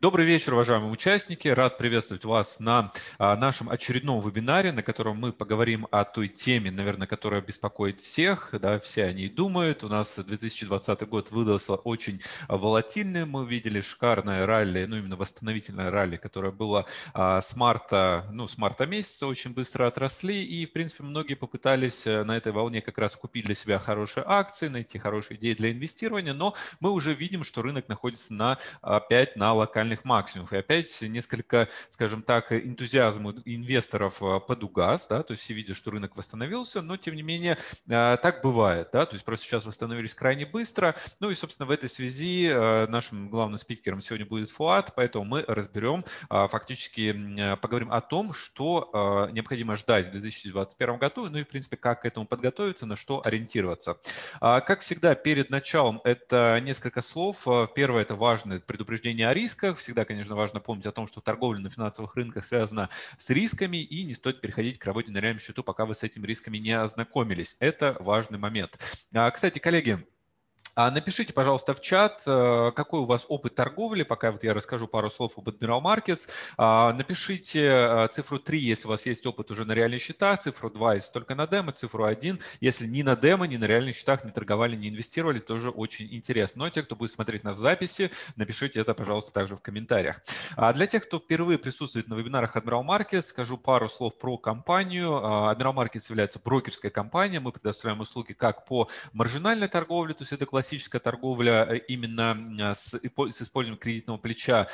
Добрый вечер, уважаемые участники. Рад приветствовать вас на нашем очередном вебинаре, на котором мы поговорим о той теме, наверное, которая беспокоит всех. Да, все о ней думают. У нас 2020 год выдался очень волатильным. Мы видели шикарное ралли, ну именно восстановительное ралли, которое было с марта месяца, очень быстро отросли. И, в принципе, многие попытались на этой волне как раз купить для себя хорошие акции, найти хорошие идеи для инвестирования. Но мы уже видим, что рынок находится опять на локальных максимумах. И опять несколько, скажем так, энтузиазм инвесторов подугас, да, то есть все видят, что рынок восстановился, но тем не менее так бывает, да, то есть просто сейчас восстановились крайне быстро. Ну и, собственно, в этой связи нашим главным спикером сегодня будет Фуад, поэтому мы разберем, фактически поговорим о том, что необходимо ждать в 2021 году, ну и, в принципе, как к этому подготовиться, на что ориентироваться. Как всегда, перед началом это несколько слов. Первое – это важное предупреждение о рисках. Всегда, конечно, важно помнить о том, что торговля на финансовых рынках связана с рисками, и не стоит переходить к работе на реальном счету, пока вы с этими рисками не ознакомились. Это важный момент. Кстати, коллеги, напишите, пожалуйста, в чат, какой у вас опыт торговли, пока вот я расскажу пару слов об Admiral Markets. Напишите цифру 3, если у вас есть опыт уже на реальных счетах, цифру 2, если только на демо, цифру 1, если ни на демо, ни на реальных счетах не торговали, не инвестировали, тоже очень интересно. Но те, кто будет смотреть нас в записи, напишите это, пожалуйста, также в комментариях. Для тех, кто впервые присутствует на вебинарах Admiral Markets, скажу пару слов про компанию. Admiral Markets является брокерской компанией, мы предоставляем услуги как по маржинальной торговле, то есть это классическая торговля именно с использованием кредитного плеча,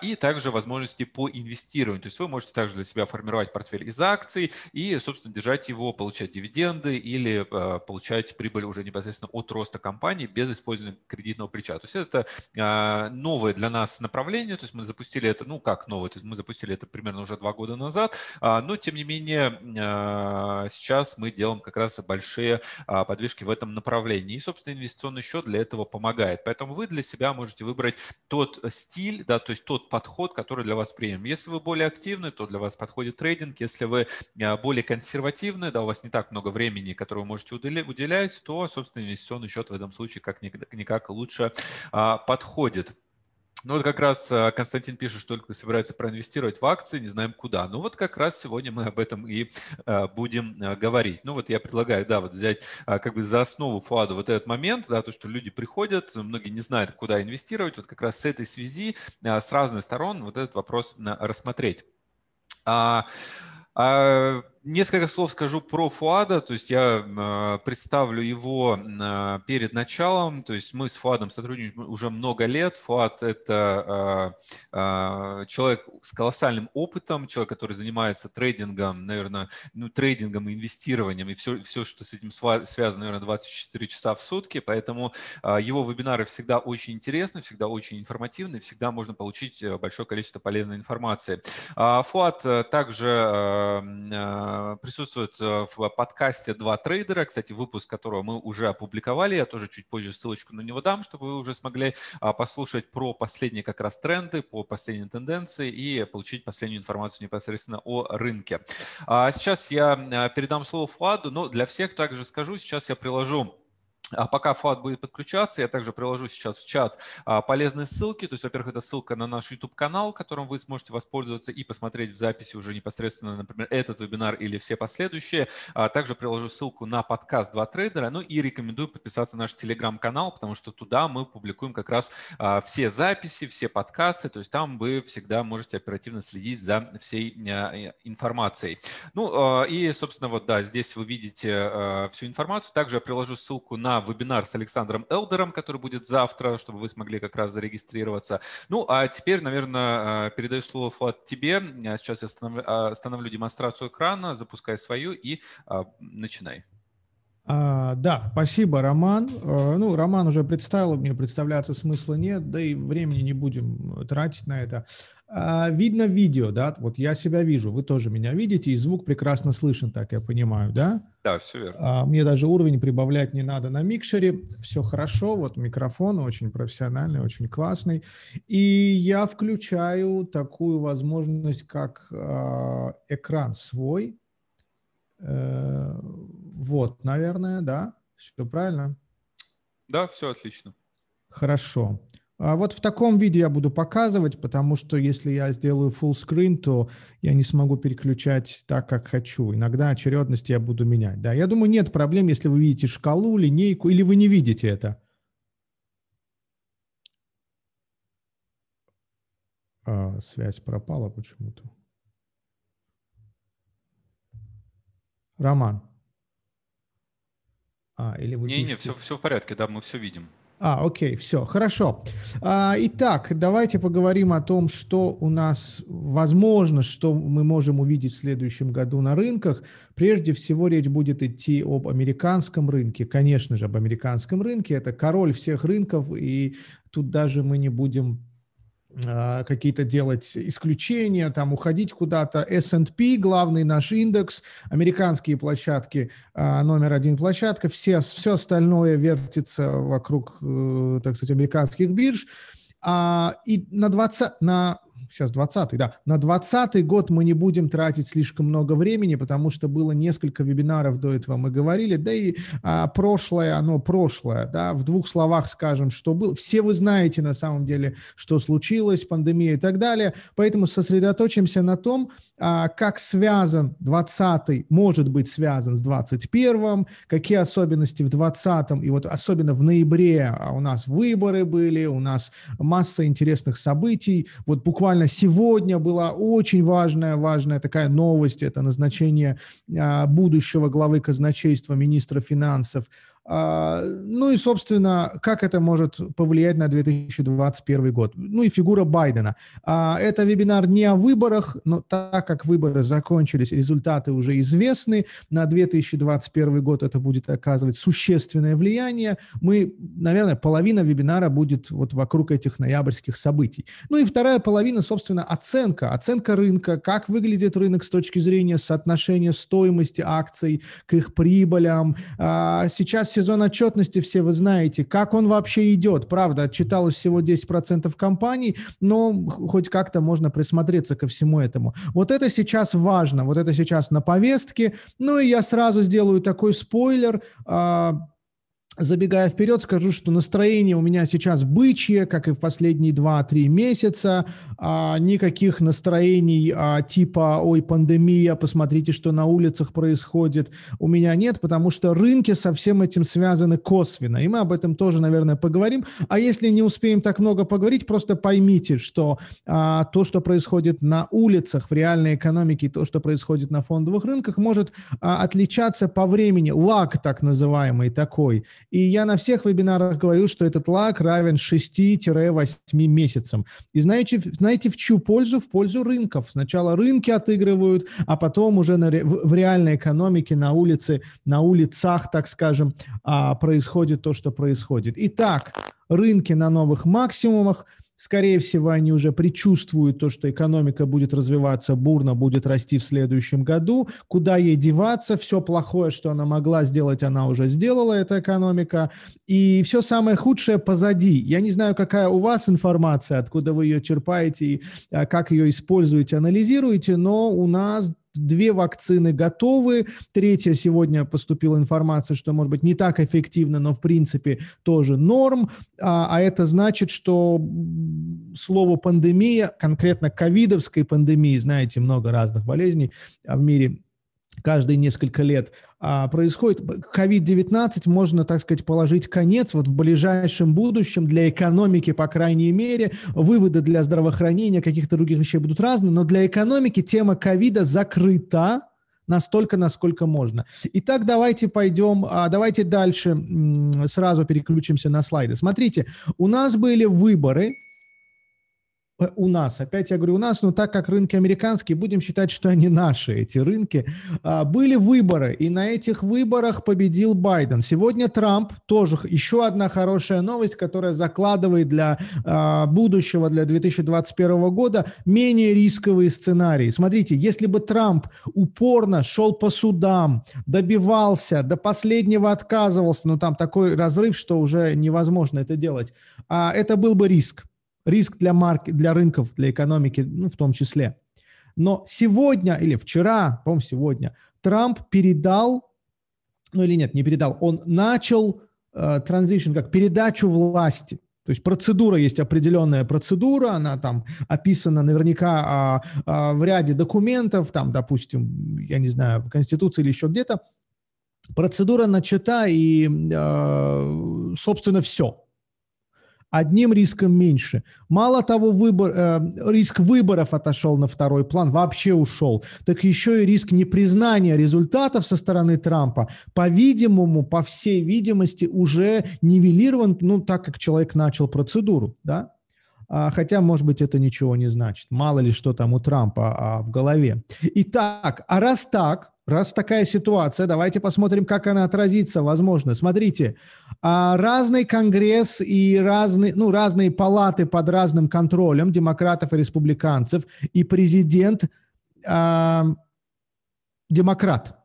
и также возможности по инвестированию. То есть вы можете также для себя формировать портфель из акций и, собственно, держать его, получать дивиденды или получать прибыль уже непосредственно от роста компании без использования кредитного плеча. То есть это новое для нас направление. То есть мы запустили это, ну как новое, то есть мы запустили это примерно уже 2 года назад, но тем не менее сейчас мы делаем как раз большие подвижки в этом направлении. И, собственно, инвестиционный счет для этого помогает. Поэтому вы для себя можете выбрать тот стиль, да, то есть тот подход, который для вас приемлем. Если вы более активны, то для вас подходит трейдинг. Если вы более консервативны, да, у вас не так много времени, которое вы можете уделять, то, собственно, инвестиционный счет в этом случае как-никак лучше подходит. Ну вот как раз Константин пишет, что только собирается проинвестировать в акции, не знаем куда. Ну вот как раз сегодня мы об этом и будем говорить. Ну вот я предлагаю, да, вот взять как бы за основу Фуаду вот этот момент, да, то, что люди приходят, многие не знают, куда инвестировать. Вот как раз с этой связи, с разных сторон вот этот вопрос рассмотреть. Несколько слов скажу про Фуада, то есть я представлю его перед началом, то есть мы с Фуадом сотрудничаем уже много лет. Фуад – это человек с колоссальным опытом, человек, который занимается трейдингом, наверное, ну, трейдингом и инвестированием, и все, что с этим связано, наверное, 24 часа в сутки, поэтому его вебинары всегда очень интересны, всегда очень информативны, всегда можно получить большое количество полезной информации. Фуад также присутствует в подкасте «Два трейдера», кстати, выпуск которого мы уже опубликовали, я тоже чуть позже ссылочку на него дам, чтобы вы уже смогли послушать про последние как раз тренды, по последней тенденции и получить последнюю информацию непосредственно о рынке. Сейчас я передам слово Фуаду, но для всех также скажу, сейчас я приложу. Пока Фуад будет подключаться, я также приложу сейчас в чат полезные ссылки. То есть, во-первых, это ссылка на наш YouTube-канал, которым вы сможете воспользоваться и посмотреть в записи уже непосредственно, например, этот вебинар или все последующие. Также приложу ссылку на подкаст «Два трейдера». Ну и рекомендую подписаться на наш Telegram-канал, потому что туда мы публикуем как раз все записи, все подкасты. То есть там вы всегда можете оперативно следить за всей информацией. Ну и, собственно, вот да, здесь вы видите всю информацию. Также я приложу ссылку на вебинар с Александром Элдером, который будет завтра, чтобы вы смогли как раз зарегистрироваться. Ну, а теперь, наверное, передаю слово, Фуад, тебе. Сейчас я остановлю демонстрацию экрана, запускай свою и начинай. Да, спасибо, Роман. Ну, Роман уже представил, мне представляться смысла нет, да и времени не будем тратить на это. Видно видео, да? Вот я себя вижу, вы тоже меня видите, и звук прекрасно слышен, так я понимаю, да? Да, все верно. Мне даже уровень прибавлять не надо на микшере, все хорошо, вот микрофон очень профессиональный, очень классный. И я включаю такую возможность, как экран свой. Вот, наверное, да, все правильно? Да, все отлично. Хорошо. Вот в таком виде я буду показывать, потому что если я сделаю full screen, то я не смогу переключать так, как хочу. Иногда очередность я буду менять. Да, я думаю, нет проблем, если вы видите шкалу, линейку, или вы не видите это. Связь пропала почему-то. Роман. Или вы не, все в порядке, да, мы все видим. Окей, все, хорошо. Итак, давайте поговорим о том, что у нас возможно, что мы можем увидеть в следующем году на рынках. Прежде всего, речь будет идти об американском рынке. Конечно же, об американском рынке. Это король всех рынков, и тут даже мы не будем какие-то делать исключения, там уходить куда-то. S&P, главный наш индекс, американские площадки, номер один площадка, все остальное вертится вокруг, так сказать, американских бирж. И на 20-й год мы не будем тратить слишком много времени, потому что было несколько вебинаров до этого, мы говорили, да и прошлое, оно прошлое, да, в двух словах скажем, что было. Все вы знаете на самом деле, что случилось, пандемия и так далее, поэтому сосредоточимся на том, как связан 20-й, может быть связан с 21-м, какие особенности в 20-м, и вот особенно в ноябре у нас выборы были, у нас масса интересных событий, вот буквально сегодня была очень важная такая новость, это назначение будущего главы казначейства, министра финансов. Ну и, собственно, как это может повлиять на 2021 год? Ну и фигура Байдена. Это вебинар не о выборах, но так как выборы закончились, результаты уже известны, на 2021 год это будет оказывать существенное влияние. Мы, наверное, половина вебинара будет вот вокруг этих ноябрьских событий. Ну и вторая половина, собственно, оценка рынка, как выглядит рынок с точки зрения соотношения стоимости акций к их прибылям. Сейчас сезон отчетности, все вы знаете, как он вообще идет. Правда, отчиталось всего 10% компаний, но хоть как-то можно присмотреться ко всему этому. Вот это сейчас важно, вот это сейчас на повестке. Ну и я сразу сделаю такой спойлер. Забегая вперед, скажу, что настроение у меня сейчас бычье, как и в последние 2-3 месяца. Никаких настроений типа «Ой, пандемия, посмотрите, что на улицах происходит» у меня нет, потому что рынки со всем этим связаны косвенно, и мы об этом тоже, наверное, поговорим. А если не успеем так много поговорить, просто поймите, что то, что происходит на улицах в реальной экономике, и то, что происходит на фондовых рынках, может отличаться по времени, лаг так называемый такой. И я на всех вебинарах говорю, что этот лаг равен 6-8 месяцам. И знаете, в чью пользу? В пользу рынков. Сначала рынки отыгрывают, а потом уже в реальной экономике, на улицах, так скажем, происходит то, что происходит. Итак, рынки на новых максимумах. Скорее всего, они уже предчувствуют то, что экономика будет развиваться бурно, будет расти в следующем году. Куда ей деваться? Все плохое, что она могла сделать, она уже сделала, эта экономика. И все самое худшее позади. Я не знаю, какая у вас информация, откуда вы ее черпаете и как ее используете, анализируете, но у нас 2 вакцины готовы, 3-я сегодня поступила информация, что, может быть, не так эффективно, но, в принципе, тоже норм, а это значит, что слово «пандемия», конкретно ковидовской пандемии, знаете, много разных болезней в мире, каждые несколько лет происходит. COVID-19 можно, так сказать, положить конец вот в ближайшем будущем для экономики, по крайней мере. Выводы для здравоохранения, каких-то других вещей будут разные, но для экономики тема ковида закрыта настолько, насколько можно. Итак, давайте пойдем, давайте дальше сразу переключимся на слайды. Смотрите, у нас были выборы. У нас, опять я говорю у нас, но так как рынки американские, будем считать, что они наши, эти рынки. Были выборы, и на этих выборах победил Байден. Сегодня Трамп, тоже еще одна хорошая новость, которая закладывает для будущего, для 2021 года, менее рисковые сценарии. Смотрите, если бы Трамп упорно шел по судам, добивался, до последнего отказывался, но там такой разрыв, что уже невозможно это делать, это был бы риск. Риск для рынков, для экономики, ну, в том числе. Но сегодня или вчера, по-моему, сегодня, Трамп передал, он начал передачу власти. То есть процедура есть определенная процедура, она там описана наверняка в ряде документов, там, допустим, я не знаю, в Конституции или еще где-то. Процедура начата и, собственно, все. Одним риском меньше. Мало того, риск выборов отошел на второй план, вообще ушел. Так еще и риск непризнания результатов со стороны Трампа, по-видимому, по всей видимости, уже нивелирован, ну, так как человек начал процедуру, да? Хотя, может быть, это ничего не значит. Мало ли, что там у Трампа в голове. Итак, а раз так, раз такая ситуация, давайте посмотрим, как она отразится, возможно. Смотрите, разный конгресс и разные палаты под разным контролем демократов и республиканцев, и президент демократ.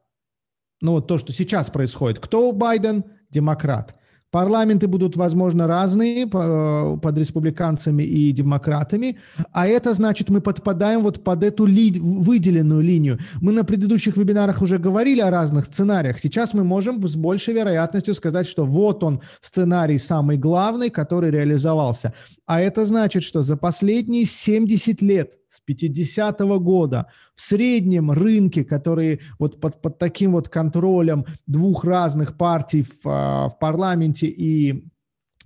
Ну, вот то, что сейчас происходит. Кто Байден? Демократ. Парламенты будут, возможно, разные под республиканцами и демократами, а это значит, мы подпадаем вот под эту выделенную линию. Мы на предыдущих вебинарах уже говорили о разных сценариях. Сейчас мы можем с большей вероятностью сказать, что вот он сценарий самый главный, который реализовался. А это значит, что за последние 70 лет, с 50-го года, в среднем рынке, которые вот под таким вот контролем двух разных партий в парламенте и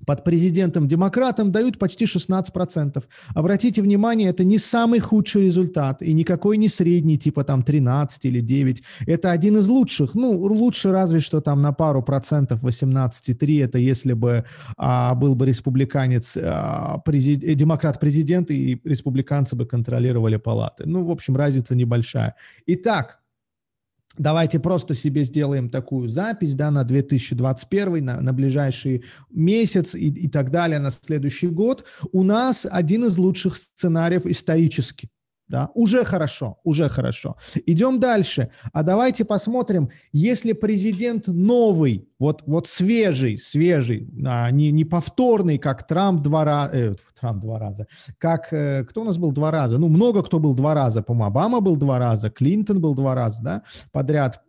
под президентом-демократом, дают почти 16%. Обратите внимание, это не самый худший результат, и никакой не средний, типа там 13 или 9. Это один из лучших. Ну, лучше разве что там на пару процентов, 18,3, это если бы был бы республиканец, демократ-президент, и республиканцы бы контролировали палаты. Ну, в общем, разница небольшая. Итак, давайте просто себе сделаем такую запись, да, на 2021, на ближайший месяц и так далее, на следующий год. У нас один из лучших сценариев исторически. Да? Уже хорошо, уже хорошо. Идем дальше. А давайте посмотрим, если президент новый, вот свежий, не повторный, как Трамп два раза. Кто у нас был два раза? Ну, много кто был два раза. По-моему, Обама был два раза, Клинтон был два раза, да, подряд.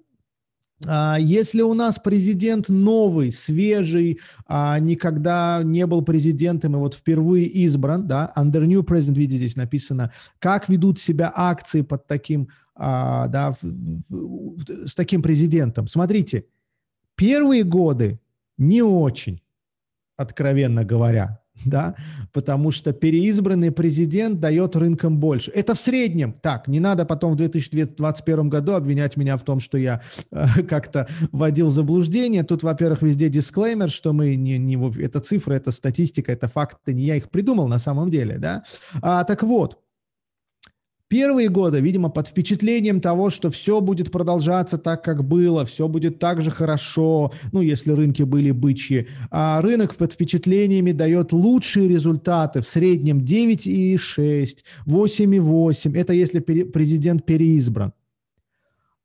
Если у нас президент новый, свежий, никогда не был президентом и вот впервые избран, да, under new president, видите, здесь написано, как ведут себя акции под таким, да, с таким президентом. Смотрите, первые годы не очень, откровенно говоря. Да, потому что переизбранный президент дает рынкам больше. Это в среднем. Так, не надо потом в 2021 году обвинять меня в том, что я как-то вводил заблуждение. Тут, во-первых, везде дисклеймер, что мы это цифры, это статистика, это факты, не я их придумал на самом деле. Да? Так вот. Первые годы, видимо, под впечатлением того, что все будет продолжаться так, как было, все будет так же хорошо, ну, если рынки были бычьи, а рынок под впечатлениями дает лучшие результаты, в среднем 9,6, 8,8, это если президент переизбран,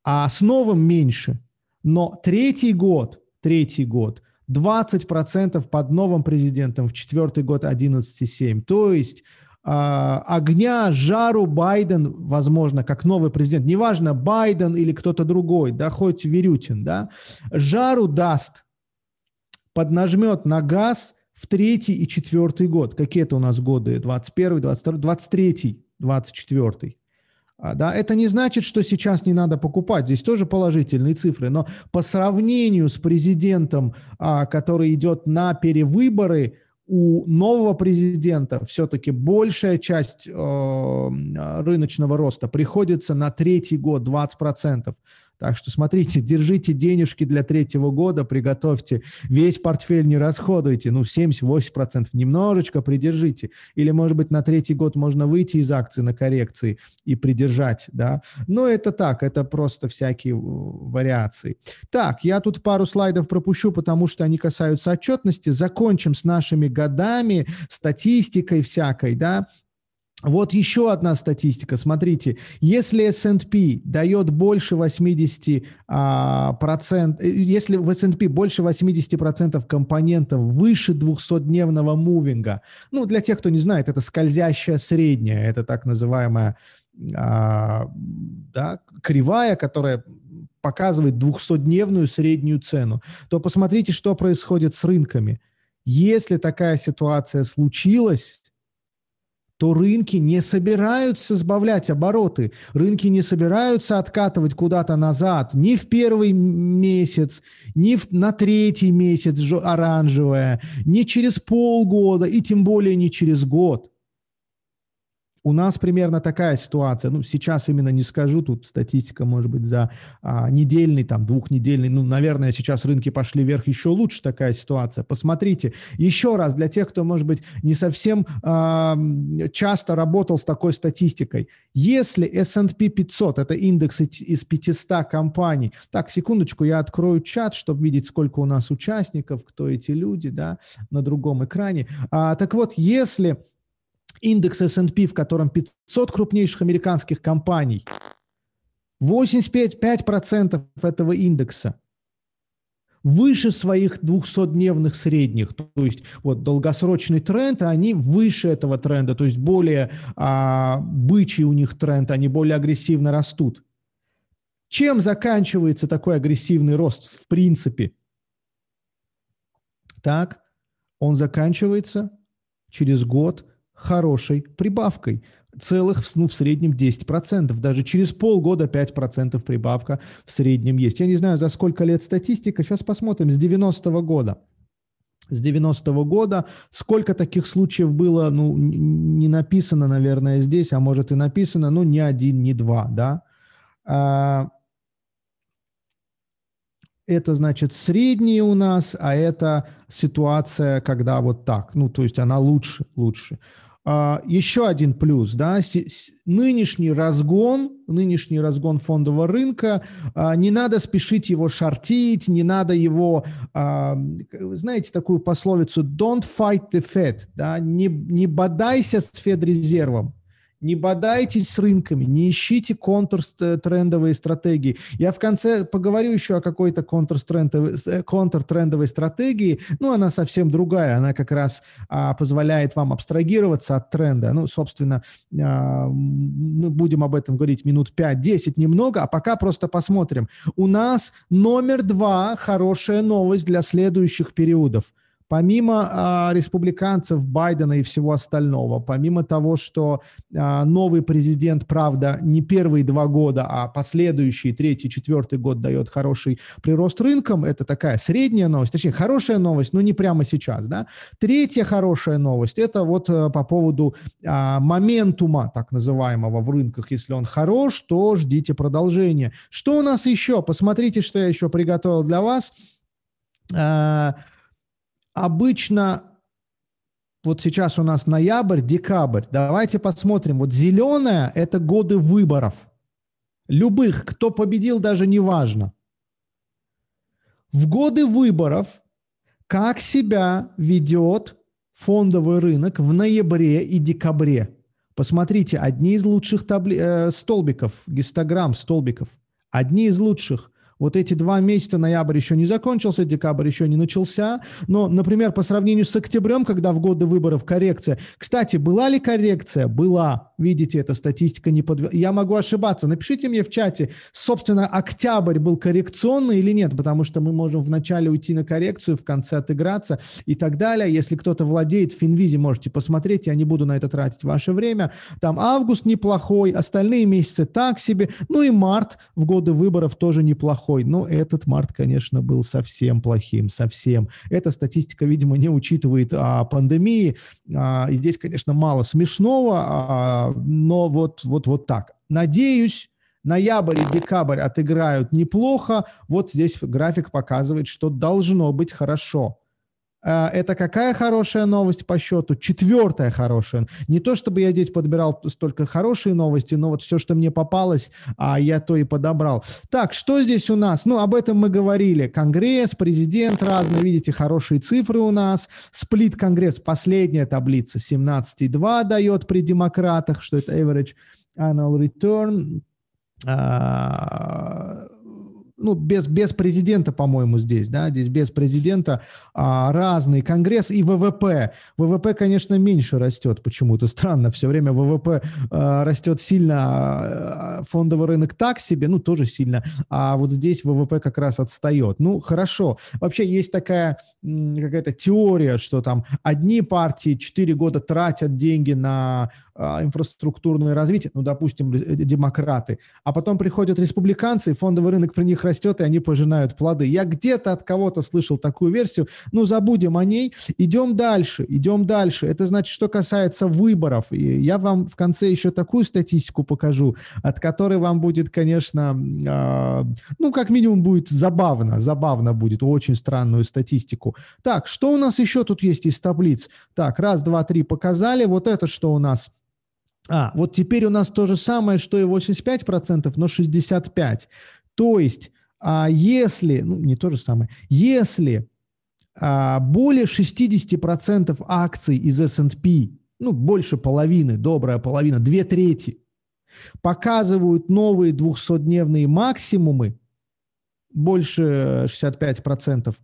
а с новым меньше, но третий год, 20% под новым президентом, в четвертый год 11,7, то есть... огня, жару Байден, возможно, как новый президент, неважно, Байден или кто-то другой, да, хоть Верютин, да, жару даст, поднажмет на газ в третий и четвертый год. Какие-то у нас годы? 21, 22, 23, 24. Да, это не значит, что сейчас не надо покупать, здесь тоже положительные цифры, но по сравнению с президентом, который идет на перевыборы, у нового президента все-таки большая часть рыночного роста приходится на третий год, 20%. Так что смотрите, держите денежки для третьего года, приготовьте, весь портфель не расходуйте, ну 7-8%, немножечко придержите. Или, может быть, на третий год можно выйти из акций на коррекции и придержать, да. Но это так, это просто всякие вариации. Так, я тут пару слайдов пропущу, потому что они касаются отчетности. Закончим с нашими годами, статистикой всякой, да. Вот еще одна статистика. Смотрите, если S&P дает больше 80%, если в S&P больше 80% компонентов выше 200-дневного мувинга, ну, для тех, кто не знает, это скользящая средняя, это так называемая да, кривая, которая показывает 200-дневную среднюю цену, то посмотрите, что происходит с рынками. Если такая ситуация случилась, то рынки не собираются сбавлять обороты, рынки не собираются откатывать куда-то назад, ни в первый месяц, ни на третий месяц оранжевое, ни через полгода и тем более не через год. У нас примерно такая ситуация. Ну, сейчас именно не скажу, тут статистика, может быть, за недельный, там, двухнедельный. Ну, наверное, сейчас рынки пошли вверх, еще лучше такая ситуация. Посмотрите. Еще раз, для тех, кто, может быть, не совсем часто работал с такой статистикой. Если S&P 500, это индекс из 500 компаний. Так, секундочку, я открою чат, чтобы видеть, сколько у нас участников, кто эти люди, да, на другом экране. Так вот, если... Индекс S&P, в котором 500 крупнейших американских компаний, 85% этого индекса выше своих 200-дневных средних, то есть вот долгосрочный тренд, а они выше этого тренда, то есть более бычий у них тренд, они более агрессивно растут. Чем заканчивается такой агрессивный рост в принципе? Так, он заканчивается через год хорошей прибавкой, целых, ну, в среднем 10%, даже через полгода 5% прибавка в среднем есть. Я не знаю, за сколько лет статистика, сейчас посмотрим, с 90-го года. С 90-го года сколько таких случаев было, ну, не написано, наверное, здесь, а может и написано, ну, не один, не два, да. Это, значит, средние у нас, а это ситуация, когда вот так, ну, то есть она лучше. Еще один плюс, да, нынешний разгон фондового рынка, не надо спешить его шортить, не надо его, знаете, такую пословицу «don't fight the Fed», да, не бодайся с Федрезервом. Не бодайтесь с рынками, не ищите контртрендовые стратегии. Я в конце поговорю еще о какой-то контртрендовой стратегии, но она совсем другая, она как раз позволяет вам абстрагироваться от тренда. Ну, собственно, мы будем об этом говорить минут 5-10, немного, а пока просто посмотрим. У нас номер 2 хорошая новость для следующих периодов. Помимо республиканцев, Байдена и всего остального, помимо того, что новый президент, правда, не первые 2 года, а последующий 3-й, 4-й год дает хороший прирост рынкам, это такая средняя новость, точнее, хорошая новость, но не прямо сейчас, да. 3-я хорошая новость, это вот по поводу моментума, так называемого, в рынках. Если он хорош, то ждите продолжения. Что у нас еще? Посмотрите, что я еще приготовил для вас. Обычно вот сейчас у нас ноябрь, декабрь. Давайте посмотрим. Вот зеленое – это годы выборов. Любых, кто победил, даже не важно. В годы выборов как себя ведет фондовый рынок в ноябре и декабре? Посмотрите, одни из лучших столбиков, гистограмм столбиков. Одни из лучших. Вот эти 2 месяца, ноябрь еще не закончился, декабрь еще не начался, но, например, по сравнению с октябрем, когда в годы выборов коррекция. Кстати, была ли коррекция? Была. Видите, эта статистика не подвела. Я могу ошибаться. Напишите мне в чате, собственно, октябрь был коррекционный или нет, потому что мы можем вначале уйти на коррекцию, в конце отыграться и так далее. Если кто-то владеет Финвизи, можете посмотреть, я не буду на это тратить ваше время. Там август неплохой, остальные месяцы так себе, ну и март в годы выборов тоже неплохой. Но этот март, конечно, был совсем плохим, совсем. Эта статистика, видимо, не учитывает пандемии. И здесь, конечно, мало смешного, но вот так. Надеюсь, ноябрь и декабрь отыграют неплохо. Вот здесь график показывает, что должно быть хорошо. Это какая хорошая новость по счету? 4-я хорошая. Не то, чтобы я здесь подбирал столько хорошие новости, но вот все, что мне попалось, я то и подобрал. Так, что здесь у нас? Ну, об этом мы говорили. Конгресс, президент разные, видите, хорошие цифры у нас. Сплит-конгресс, последняя таблица, 17,2 дает при демократах, что это average annual return. ну, без президента, по-моему, здесь, да, здесь без президента разный конгресс и ВВП. ВВП, конечно, меньше растет почему-то, странно, все время ВВП растет сильно, фондовый рынок так себе, ну, тоже сильно, а вот здесь ВВП как раз отстает. Ну, хорошо. Вообще есть такая какая-то теория, что там одни партии 4 года тратят деньги на инфраструктурное развитие, ну, допустим, демократы, а потом приходят республиканцы, и фондовый рынок при них растет, и они пожинают плоды. Я где-то от кого-то слышал такую версию, ну, забудем о ней, идем дальше. Это значит, что касается выборов. И я вам в конце еще такую статистику покажу, от которой вам будет, конечно, ну, как минимум будет забавно будет, очень странную статистику. Так, что у нас еще тут есть из таблиц? Так, раз, два, три показали, вот это что у нас? А, вот теперь у нас то же самое, что и 85%, но 65%. То есть, если, ну, не то же самое, если более 60% акций из S&P, ну, больше половины, добрая половина, 2/3, показывают новые 200-дневные максимумы, больше 65%,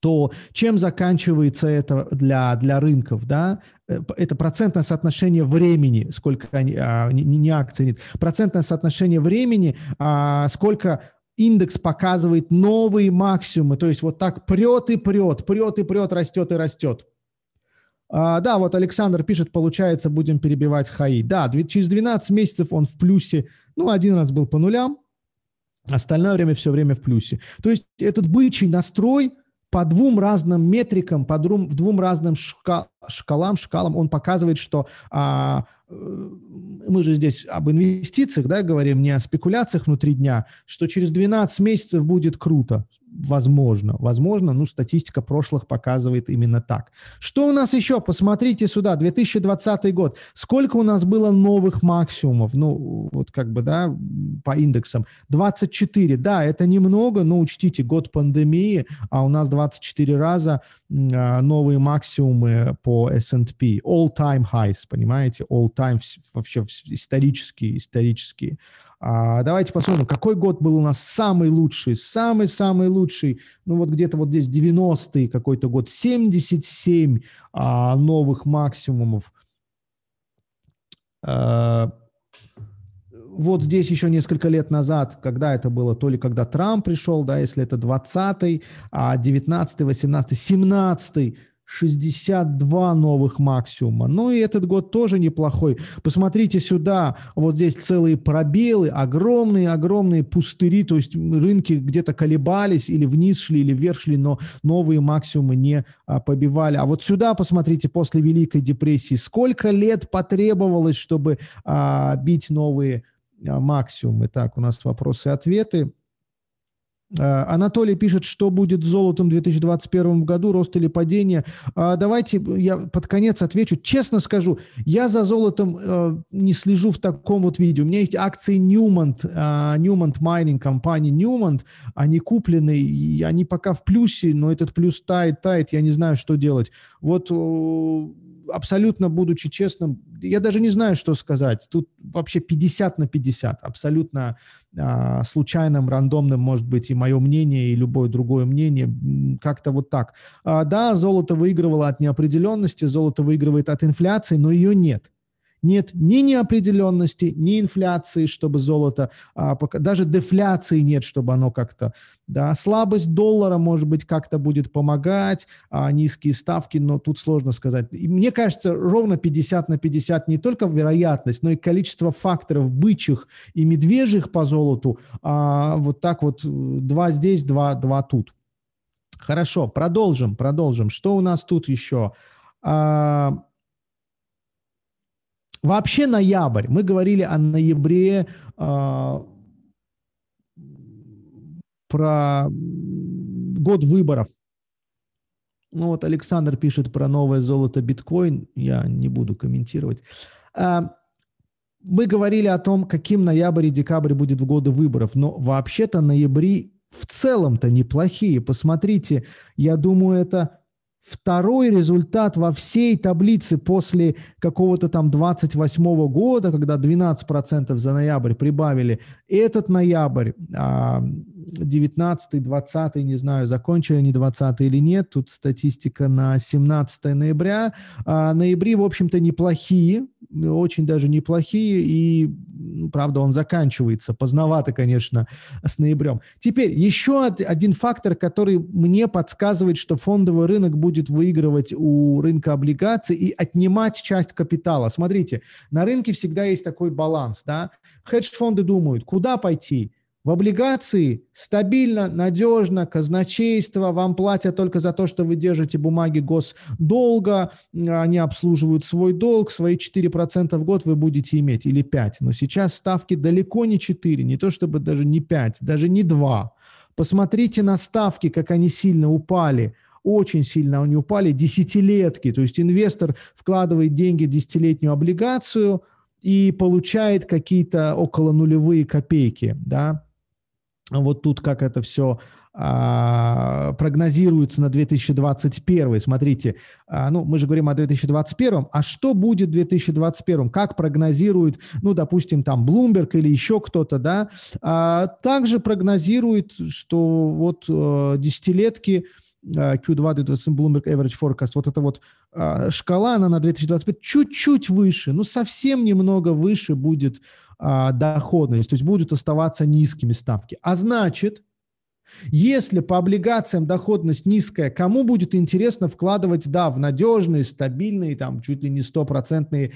то чем заканчивается это для рынков, да? Это процентное соотношение времени, сколько они, не акции, нет, процентное соотношение времени, сколько индекс показывает новые максимумы, то есть вот так прет, растет. Да, вот Александр пишет, получается, будем перебивать хаи. Да, через 12 месяцев он в плюсе, ну, один раз был по нулям, остальное время все время в плюсе. То есть этот бычий настрой по двум разным метрикам, по двум разным шкалам, он показывает, что мы же здесь об инвестициях, да, говорим, не о спекуляциях внутри дня, что через 12 месяцев будет круто. Возможно, ну, статистика прошлых показывает именно так. Что у нас еще? Посмотрите сюда, 2020 год. Сколько у нас было новых максимумов? Ну, вот как бы, да, по индексам. 24, да, это немного, но учтите, год пандемии, а у нас 24 раза новые максимумы по S&P. All-time highs, понимаете? All-time, вообще исторические. Давайте посмотрим, какой год был у нас самый лучший, ну вот где-то вот здесь 90-й какой-то год, 77 новых максимумов. Вот здесь еще несколько лет назад, когда это было, то ли когда Трамп пришел, да, если это 20-й, 19-й, 18-й, 17-й, 62 новых максимума. Ну и этот год тоже неплохой. Посмотрите сюда, вот здесь целые пробелы, огромные пустыри, то есть рынки где-то колебались, или вниз шли, или вверх шли, но новые максимумы не побивали. А вот сюда посмотрите, после Великой депрессии, сколько лет потребовалось, чтобы бить новые максимумы. Так, у нас вопросы и ответы. Анатолий пишет, что будет с золотом в 2021 году, рост или падение. Давайте я под конец отвечу. Честно скажу, я за золотом не слежу в таком вот виде. У меня есть акции Newmont Mining, компании Newmont. Они куплены, и они пока в плюсе, но этот плюс тает. Я не знаю, что делать. Вот абсолютно, будучи честным, я даже не знаю, что сказать. Тут вообще 50/50. Абсолютно случайным, рандомным может быть и мое мнение, и любое другое мнение. Как-то вот так. Да, золото выигрывало от неопределенности, золото выигрывает от инфляции, но ее нет. Нет ни неопределенности, ни инфляции, чтобы золото, даже дефляции нет, чтобы оно как-то, да, слабость доллара, может быть, как-то будет помогать, низкие ставки, но тут сложно сказать. И мне кажется, ровно 50/50 не только вероятность, но и количество факторов бычьих и медвежьих по золоту, вот так вот, 2 здесь, 2 тут. Хорошо, продолжим. Что у нас тут еще? Вообще ноябрь. Мы говорили о ноябре, про год выборов. Ну вот Александр пишет про новое золото биткоин. Я не буду комментировать. Мы говорили о том, каким ноябрь и декабрь будет в годы выборов. Но вообще-то ноябри в целом-то неплохие. Посмотрите, я думаю, это второй результат во всей таблице после какого-то там 28-го года, когда 12% за ноябрь прибавили. Этот ноябрь, 19-й, 20-й, не знаю, закончили они 20-й или нет, тут статистика на 17 ноября. Ноябри, в общем-то, неплохие, очень даже неплохие, и, правда, он заканчивается поздновато, конечно, с ноябрем. Теперь еще один фактор, который мне подсказывает, что фондовый рынок будет выигрывать у рынка облигаций и отнимать часть капитала. Смотрите, на рынке всегда есть такой баланс, да? Хедж-фонды думают, куда пойти? В облигации стабильно, надежно, казначейство, вам платят только за то, что вы держите бумаги госдолга, они обслуживают свой долг, свои 4% в год вы будете иметь, или 5%. Но сейчас ставки далеко не 4%, не то чтобы даже не 5%, даже не 2%. Посмотрите на ставки, как они сильно упали. Очень сильно они упали, десятилетки. То есть инвестор вкладывает деньги в десятилетнюю облигацию и получает какие-то около нулевые копейки, да. Вот тут как это все прогнозируется на 2021. Смотрите, ну, мы же говорим о 2021. А что будет в 2021? Как прогнозирует, ну, допустим, там Bloomberg или еще кто-то, да? Также прогнозирует, что вот десятилетки Q2, Bloomberg Average Forecast, вот эта вот шкала, она на 2025 чуть-чуть выше, ну, совсем немного выше будет доходность, то есть будут оставаться низкими ставки. А значит, если по облигациям доходность низкая, кому будет интересно вкладывать, да, в надежные, стабильные, там, чуть ли не 100-процентные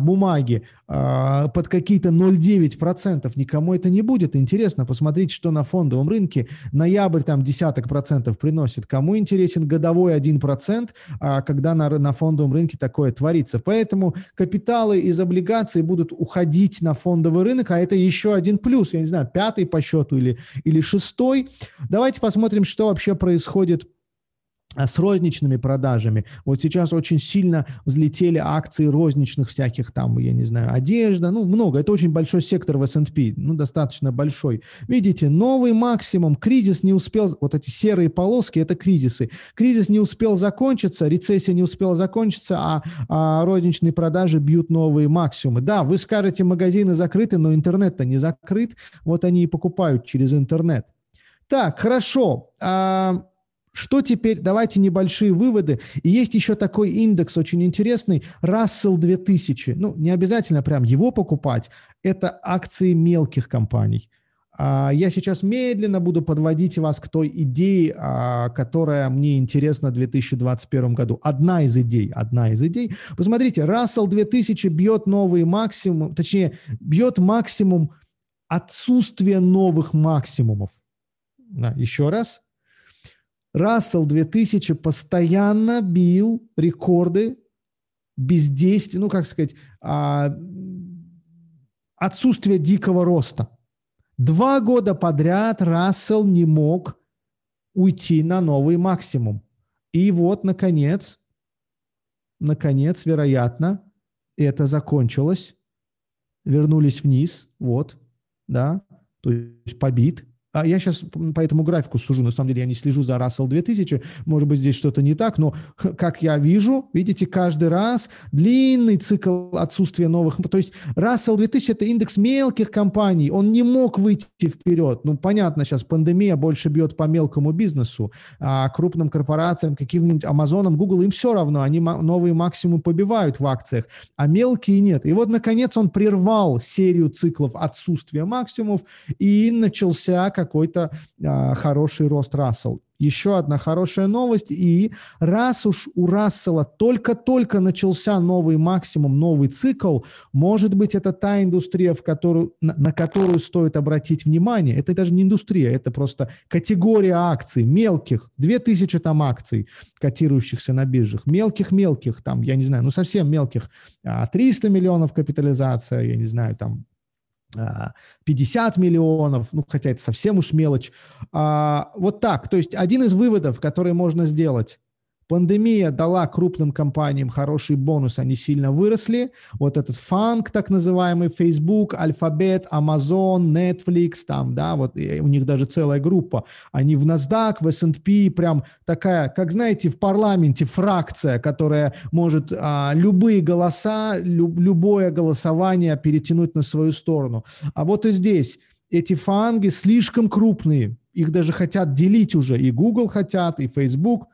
бумаги под какие-то 0,9%, никому это не будет интересно. Посмотрите, что на фондовом рынке. Ноябрь там десяток процентов приносит. Кому интересен годовой 1%, когда на фондовом рынке такое творится. Поэтому капиталы из облигаций будут уходить на фондовый рынок, а это еще один плюс, я не знаю, 5-й по счету или 6-й. Давайте посмотрим, что вообще происходит с розничными продажами. Вот сейчас очень сильно взлетели акции розничных всяких там, я не знаю, одежда, ну, много. Это очень большой сектор в S&P, ну, достаточно большой. Видите, новый максимум, кризис не успел, вот эти серые полоски, это кризисы. Кризис не успел закончиться, рецессия не успела закончиться, а розничные продажи бьют новые максимумы. Да, вы скажете, магазины закрыты, но интернет-то не закрыт, вот они и покупают через интернет. Так, хорошо. Что теперь? Давайте небольшие выводы. И есть еще такой индекс очень интересный, Russell 2000. Ну, не обязательно прям его покупать. Это акции мелких компаний. Я сейчас медленно буду подводить вас к той идее, которая мне интересна в 2021 году. Одна из идей. Посмотрите, Russell 2000 бьет новые максимумы, точнее, бьет максимум отсутствия новых максимумов. Еще раз. Russell 2000 постоянно бил рекорды бездействия, ну, как сказать, отсутствия дикого роста. 2 года подряд Russell не мог уйти на новый максимум. И вот, наконец, вероятно, это закончилось. Вернулись вниз, вот, да, то есть побит. Я сейчас по этому графику сужу, на самом деле я не слежу за Russell 2000, может быть, здесь что-то не так, но, как я вижу, видите, каждый раз длинный цикл отсутствия новых, то есть Russell 2000 – это индекс мелких компаний, он не мог выйти вперед, ну, понятно, сейчас пандемия больше бьет по мелкому бизнесу, а крупным корпорациям, каким-нибудь Amazon, Google, им все равно, они новые максимумы побивают в акциях, а мелкие нет. И вот, наконец, он прервал серию циклов отсутствия максимумов, и начался, как какой-то хороший рост Russell. Еще одна хорошая новость, и раз уж у Russell только-только начался новый максимум, новый цикл, может быть, это та индустрия, на которую стоит обратить внимание. Это даже не индустрия, это просто категория акций, мелких, 2000 там акций, котирующихся на биржах, мелких-мелких, там, я не знаю, ну совсем мелких, 300 миллионов капитализация, я не знаю, там, 50 миллионов, ну, хотя это совсем уж мелочь. Вот так. То есть один из выводов, который можно сделать, Пандемия дала крупным компаниям хороший бонус, они сильно выросли. Вот этот фанк, так называемый, Facebook, Alphabet, Amazon, Netflix, там, да, вот у них даже целая группа. Они в NASDAQ, в S&P, прям такая, как, знаете, в парламенте фракция, которая может любые голоса, любое голосование перетянуть на свою сторону. А вот и здесь эти фанги слишком крупные, их даже хотят делить уже, и Google хотят, и Facebook.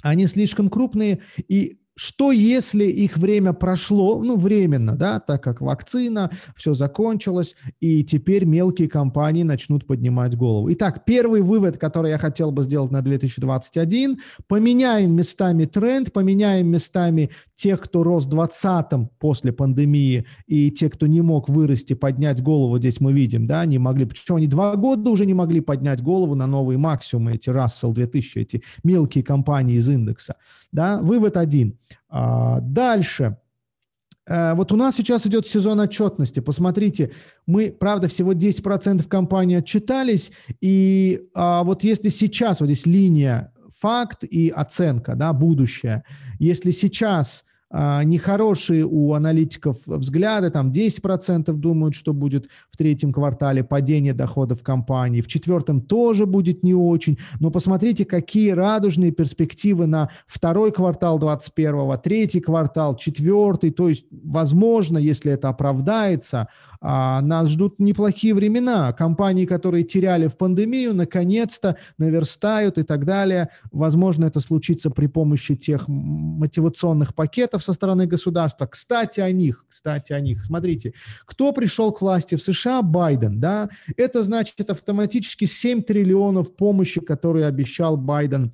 Они слишком крупные, и что если их время прошло, ну, временно, да, так как вакцина, все закончилось, и теперь мелкие компании начнут поднимать голову. Итак, первый вывод, который я хотел бы сделать на 2021, поменяем местами тренд, поменяем местами тех, кто рос 20-м после пандемии, и те, кто не мог вырасти, поднять голову, здесь мы видим, да, не могли, причем они 2 года уже не могли поднять голову на новые максимумы, эти Russell 2000, эти мелкие компании из индекса, да, вывод один. Дальше. Вот у нас сейчас идет сезон отчетности. Посмотрите, мы, правда, всего 10% компаний отчитались, и вот если сейчас, вот здесь линия факт и оценка, да, будущее, если сейчас нехорошие у аналитиков взгляды, там 10% думают, что будет в 3-м квартале падение доходов компании, в 4-м тоже будет не очень, но посмотрите, какие радужные перспективы на 2-й квартал 2021-го, 3-й квартал, 4-й, то есть, возможно, если это оправдается, нас ждут неплохие времена. Компании, которые теряли в пандемию, наконец-то наверстают и так далее. Возможно, это случится при помощи тех мотивационных пакетов со стороны государства. Кстати, о них. Смотрите, кто пришел к власти в США? Байден, да? Это значит автоматически 7 триллионов помощи, которые обещал Байден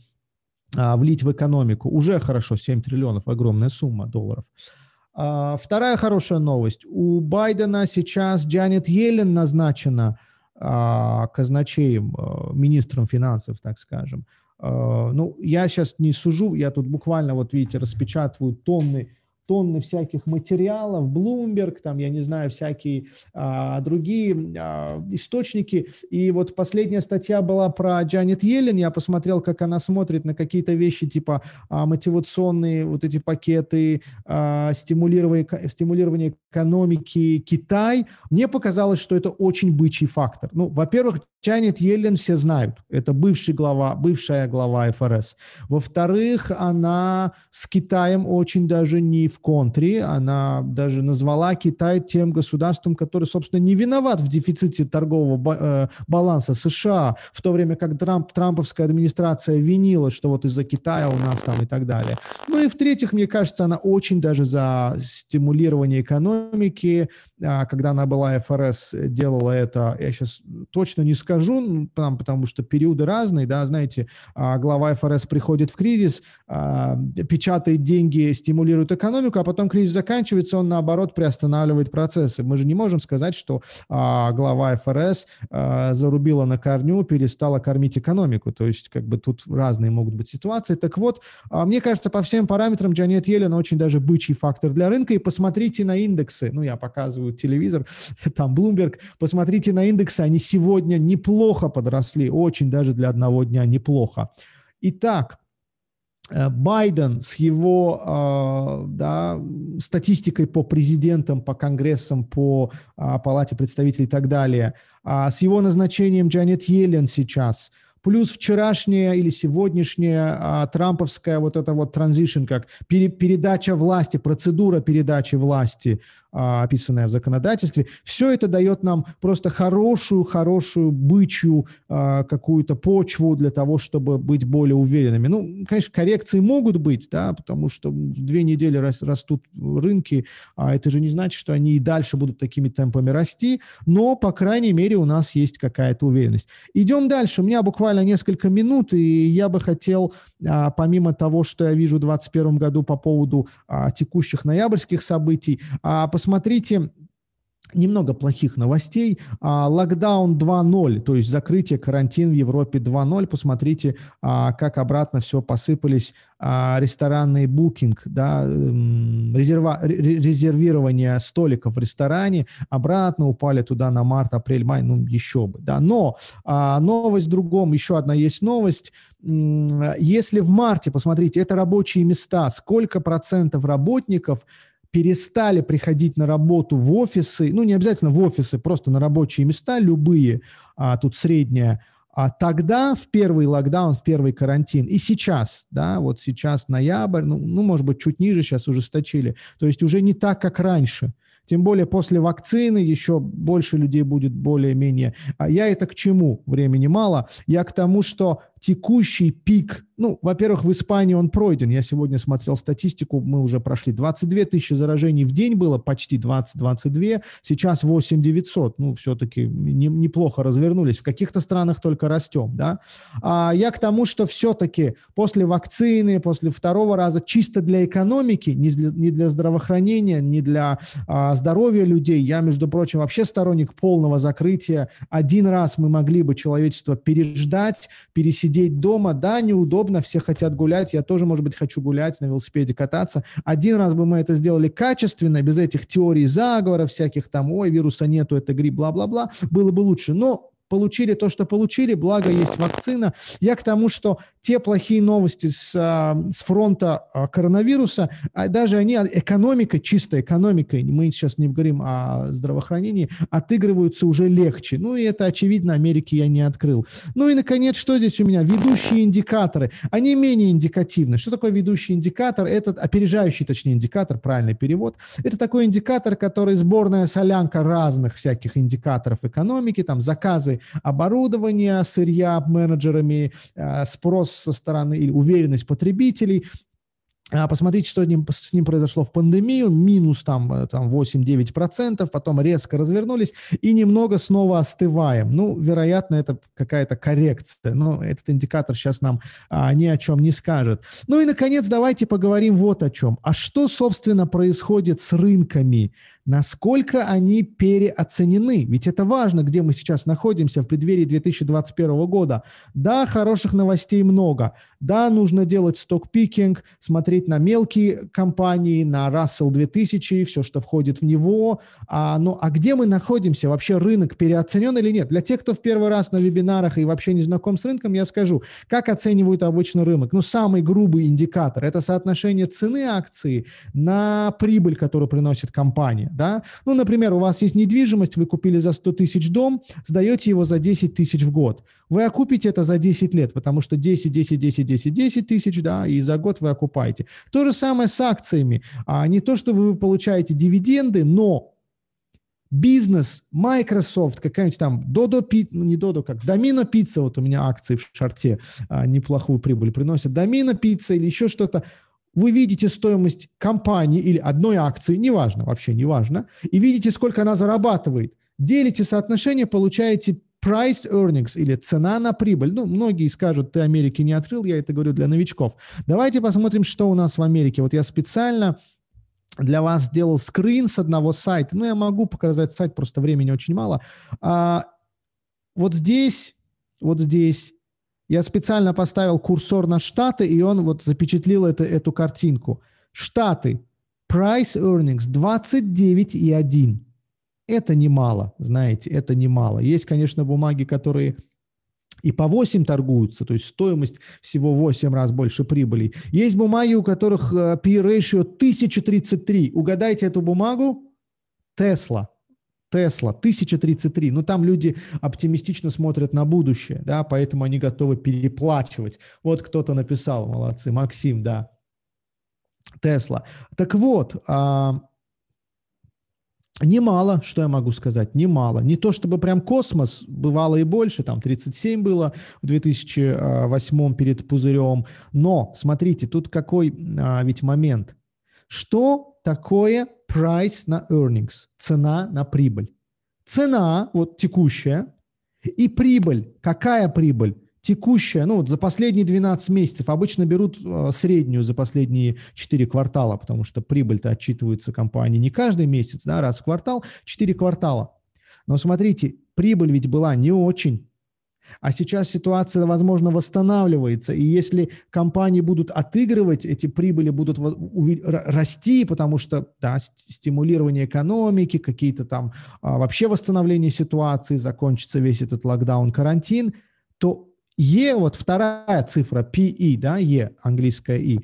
влить в экономику. Уже хорошо, 7 триллионов, огромная сумма долларов. Вторая хорошая новость. У Байдена сейчас Джанет Йеллен назначена казначеем, министром финансов, так скажем. Ну, я сейчас не сужу, я тут буквально, вот видите, распечатываю тонны всяких материалов, Bloomberg, там, я не знаю, всякие другие источники. И вот последняя статья была про Джанет Йеллен. Я посмотрел, как она смотрит на какие-то вещи, типа мотивационные вот эти пакеты, стимулирование экономики, Китай. Мне показалось, что это очень бычий фактор. Ну, во-первых, Джанет Йеллен все знают. Это бывшая глава ФРС. Во-вторых, она с Китаем очень даже не в контре. Она даже назвала Китай тем государством, которое, собственно, не виноват в дефиците торгового баланса США, в то время как трамповская администрация винила, что вот из-за Китая у нас там и так далее. Ну и в-третьих, мне кажется, она очень даже за стимулирование экономики. Когда она была ФРС, делала это, я сейчас точно не скажу, потому что периоды разные, да, знаете, глава ФРС приходит в кризис, печатает деньги, стимулирует экономику, а потом кризис заканчивается, он, наоборот, приостанавливает процессы. Мы же не можем сказать, что глава ФРС зарубила на корню, перестала кормить экономику, то есть, как бы, тут разные могут быть ситуации. Так вот, мне кажется, по всем параметрам Джанет Йеллен очень даже бычий фактор для рынка, и посмотрите на индексы, ну, я показываю телевизор, там, Bloomberg, посмотрите на индексы, они сегодня неплохо подросли, очень даже для одного дня неплохо. Итак, Байден с его статистикой по президентам, по конгрессам, по палате представителей и так далее, с его назначением Джанет Йеллен сейчас, плюс вчерашняя или сегодняшняя трамповская вот эта вот транзишн, как передача власти, процедура передачи власти, описанная в законодательстве, все это дает нам просто хорошую бычью какую-то почву для того, чтобы быть более уверенными. Ну, конечно, коррекции могут быть, да, потому что 2 недели растут рынки, а это же не значит, что они и дальше будут такими темпами расти, но, по крайней мере, у нас есть какая-то уверенность. Идем дальше. У меня буквально несколько минут, и я бы хотел, помимо того, что я вижу в 2021 году по поводу текущих ноябрьских событий, посмотрите Немного плохих новостей. Локдаун 2.0, то есть закрытие, карантин в Европе 2.0. Посмотрите, как обратно все посыпались. Ресторанный букинг, да, резервирование столиков в ресторане, обратно упали туда на март, апрель, май, ну еще бы. Да. Но новость в другом, еще одна есть новость. Если в марте, посмотрите, это рабочие места, сколько процентов работников перестали приходить на работу в офисы, ну, не обязательно в офисы, просто на рабочие места, любые, тут средняя, тогда в первый локдаун, в первый карантин, и сейчас, да, вот сейчас ноябрь, ну, может быть, чуть ниже сейчас ужесточили, то есть уже не так, как раньше. Тем более после вакцины еще больше людей будет более-менее. А я это к чему? Времени мало. Я к тому, что текущий пик, ну, во-первых, в Испании он пройден. Я сегодня смотрел статистику, мы уже прошли 22 тысячи заражений в день было, почти 20-22. Сейчас 8-900. Ну, все-таки неплохо развернулись. В каких-то странах только растем, да. А я к тому, что все-таки после вакцины, после второго раза, чисто для экономики, не для здравоохранения, не для здоровья людей. Я, между прочим, вообще сторонник полного закрытия. Один раз мы могли бы человечество переждать, пересидеть дома. Да, неудобно, все хотят гулять. Я тоже, может быть, хочу гулять, на велосипеде кататься. Один раз бы мы это сделали качественно, без этих теорий заговоров всяких там, ой, вируса нету, это грипп, бла-бла-бла. Было бы лучше. Но получили то, что получили, благо есть вакцина. Я к тому, что те плохие новости с фронта коронавируса, даже они экономикой, чисто экономикой, мы сейчас не говорим о здравоохранении, отыгрываются уже легче. Ну и это, очевидно, Америки я не открыл. Ну и, наконец, что здесь у меня? Ведущие индикаторы. Они менее индикативны. Что такое ведущий индикатор? Это опережающий, точнее, индикатор, правильный перевод. Это такой индикатор, который сборная солянка разных всяких индикаторов экономики, там заказы, оборудование, сырья менеджерами, спрос со стороны или уверенность потребителей. Посмотрите, что с ним произошло в пандемию, минус там 8-9%, потом резко развернулись и немного снова остываем. Ну, вероятно, это какая-то коррекция, но этот индикатор сейчас нам ни о чем не скажет. Ну и, наконец, давайте поговорим вот о чем. А что, собственно, происходит с рынками? Насколько они переоценены? Ведь это важно, где мы сейчас находимся в преддверии 2021 года. Да, хороших новостей много. Да, нужно делать сток-пикинг, смотреть на мелкие компании, на Russell 2000, все, что входит в него. Но где мы находимся? Вообще рынок переоценен или нет? Для тех, кто в первый раз на вебинарах и вообще не знаком с рынком, я скажу, как оценивают обычно рынок. Ну, самый грубый индикатор – это соотношение цены акции на прибыль, которую приносит компания. Да? Ну, например, у вас есть недвижимость, вы купили за 100 тысяч дом, сдаете его за 10 тысяч в год. Вы окупите это за 10 лет, потому что 10 тысяч, да, и за год вы окупаете. То же самое с акциями. Не то, что вы получаете дивиденды, но бизнес, Microsoft, какая-нибудь там Домино Пицца, вот у меня акции в шорте неплохую прибыль приносят, Домино Пицца или еще что-то. Вы видите стоимость компании или одной акции, неважно, вообще неважно, и видите, сколько она зарабатывает. Делите соотношение, получаете price earnings или цена на прибыль. Ну, многие скажут, ты Америки не открыл, я это говорю для новичков. Давайте посмотрим, что у нас в Америке. Вот я специально для вас сделал скрин с одного сайта. Ну, я могу показать сайт, просто времени очень мало. Вот здесь. Я специально поставил курсор на Штаты, и он вот запечатлил эту картинку. Штаты. Price earnings 29,1. Это немало, знаете, это немало. Есть, конечно, бумаги, которые и по 8 торгуются, то есть стоимость всего 8 раз больше прибыли. Есть бумаги, у которых P-ratio 1033. Угадайте эту бумагу? Тесла, 1033. Ну, там люди оптимистично смотрят на будущее, да, поэтому они готовы переплачивать. Вот кто-то написал, молодцы, Максим, да. Тесла. Так вот, немало, что я могу сказать, немало. Не то чтобы прям космос, бывало и больше, там 37 было в 2008 перед пузырем. Но, смотрите, тут какой ведь момент. Что такое price на earnings, цена на прибыль? Цена, вот текущая, и прибыль. Какая прибыль? текущая, ну вот за последние 12 месяцев, обычно берут среднюю за последние 4 квартала, потому что прибыль-то отчитывается компании не каждый месяц, да, раз в квартал, 4 квартала. Но смотрите, прибыль ведь была не очень. А сейчас ситуация, возможно, восстанавливается. И если компании будут отыгрывать, эти прибыли будут расти, потому что да, стимулирование экономики, какие-то там вообще восстановление ситуации, закончится весь этот локдаун, карантин, то Е, вот вторая цифра, PE, да, Е, английская И,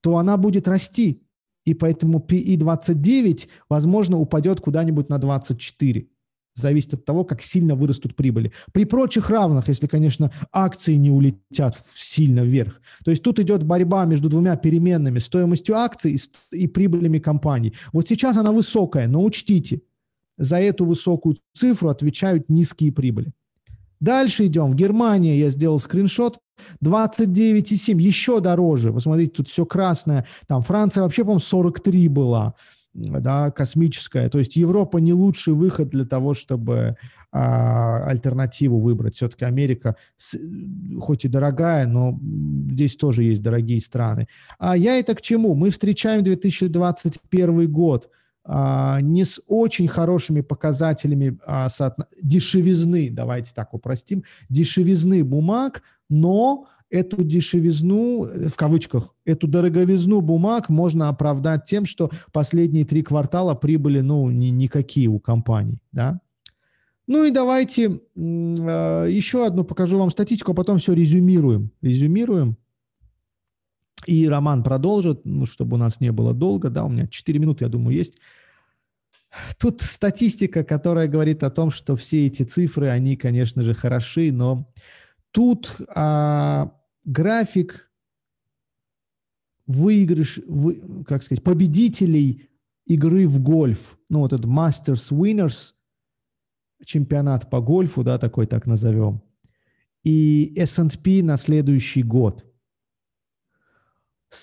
то она будет расти. И поэтому PE 29, возможно, упадет куда-нибудь на 24. Зависит от того, как сильно вырастут прибыли. При прочих равных, если, конечно, акции не улетят сильно вверх. То есть тут идет борьба между двумя переменными: стоимостью акций и прибылями компаний. Вот сейчас она высокая, но учтите, за эту высокую цифру отвечают низкие прибыли. Дальше идем. В Германии я сделал скриншот. 29,7, еще дороже. Посмотрите, тут все красное. Там Франция вообще, по-моему, 43 была. Да, космическая. То есть Европа не лучший выход для того, чтобы альтернативу выбрать. Все-таки Америка, хоть и дорогая, но здесь тоже есть дорогие страны. А я это к чему? Мы встречаем 2021 год не с очень хорошими показателями дешевизны, давайте так упростим, дешевизны бумаг, но эту дешевизну, в кавычках, эту дороговизну бумаг можно оправдать тем, что последние 3 квартала прибыли, ну, никакие у компаний, да. Ну и давайте еще одну покажу вам статистику, а потом все резюмируем. И Роман продолжит, ну, чтобы у нас не было долго, да, у меня 4 минуты, я думаю, есть. Тут статистика, которая говорит о том, что все эти цифры, они, конечно же, хороши, но тут график победителей игры в гольф. Ну, вот этот Masters Winners, чемпионат по гольфу, да, такой так назовем. И S&P на следующий год.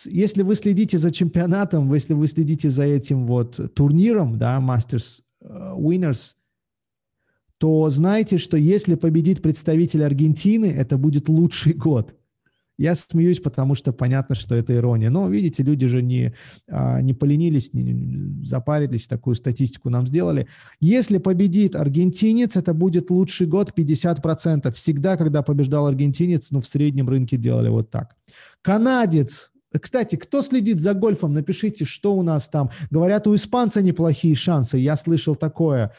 Если вы следите за чемпионатом, если вы следите за этим вот турниром, да, Masters Winners, то знайте, что если победит представитель Аргентины, это будет лучший год. Я смеюсь, потому что понятно, что это ирония. Но, видите, люди же не поленились, не запарились, такую статистику нам сделали. Если победит аргентинец, это будет лучший год 50%. Всегда, когда побеждал аргентинец, ну, в среднем рынке делали вот так. Канадец. Кстати, кто следит за гольфом, напишите, что у нас там. Говорят, у испанца неплохие шансы. Я слышал такое,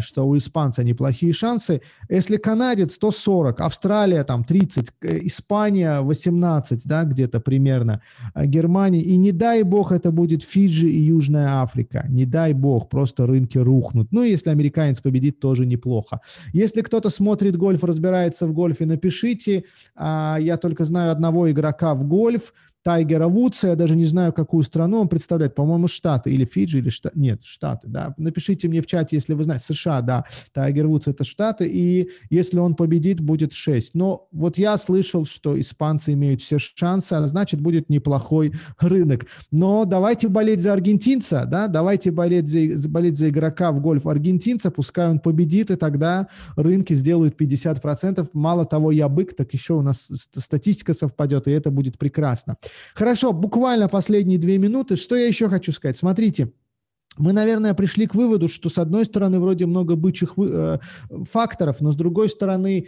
что у испанца неплохие шансы. Если канадец, то 40, Австралия там 30, Испания 18, да, где-то примерно, Германия. И не дай бог, это будет Фиджи и Южная Африка. Не дай бог, просто рынки рухнут. Ну, если американец победит, тоже неплохо. Если кто-то смотрит гольф, разбирается в гольфе, напишите. Я только знаю одного игрока в гольф, Тайгера Вудса, я даже не знаю, какую страну он представляет, по-моему, Штаты или Фиджи, или Штаты, да, напишите мне в чате, если вы знаете, США, да, Тайгер Вудс — это Штаты, и если он победит, будет 6, но вот я слышал, что испанцы имеют все шансы, а значит, будет неплохой рынок, но давайте болеть за аргентинца, да, давайте болеть за игрока в гольф аргентинца, пускай он победит, и тогда рынки сделают 50%, мало того, я бык, так еще у нас статистика совпадет, и это будет прекрасно. Хорошо, буквально последние 2 минуты. Что я еще хочу сказать? Смотрите, мы, наверное, пришли к выводу, что с одной стороны вроде много бычьих факторов, но с другой стороны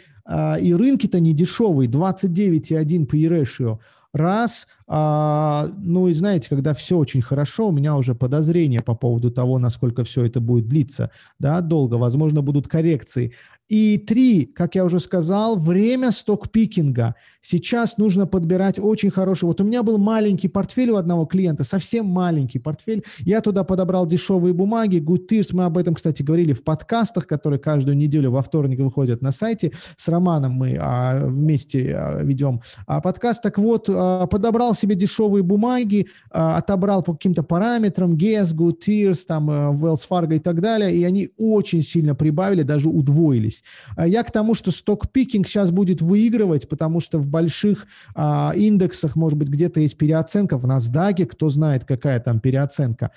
и рынки-то не дешевые, 29,1 PE ratio. Раз, ну и знаете, когда все очень хорошо, у меня уже подозрения по поводу того, насколько все это будет длиться, да, долго, возможно, будут коррекции. И 3, как я уже сказал, время стокпикинга. Сейчас нужно подбирать очень хороший. Вот у меня был маленький портфель у одного клиента, совсем маленький портфель. Я туда подобрал дешевые бумаги, Good Tiers. Мы об этом, кстати, говорили в подкастах, которые каждую неделю во вторник выходят на сайте. С Романом мы вместе ведем подкаст. Так вот, подобрал себе дешевые бумаги, отобрал по каким-то параметрам, Гес, Good Tiers, там, Wells Fargo и так далее. И они очень сильно прибавили, даже удвоились. Я к тому, что стокпикинг сейчас будет выигрывать, потому что в больших индексах, может быть, где-то есть переоценка, в NASDAQ, кто знает, какая там переоценка.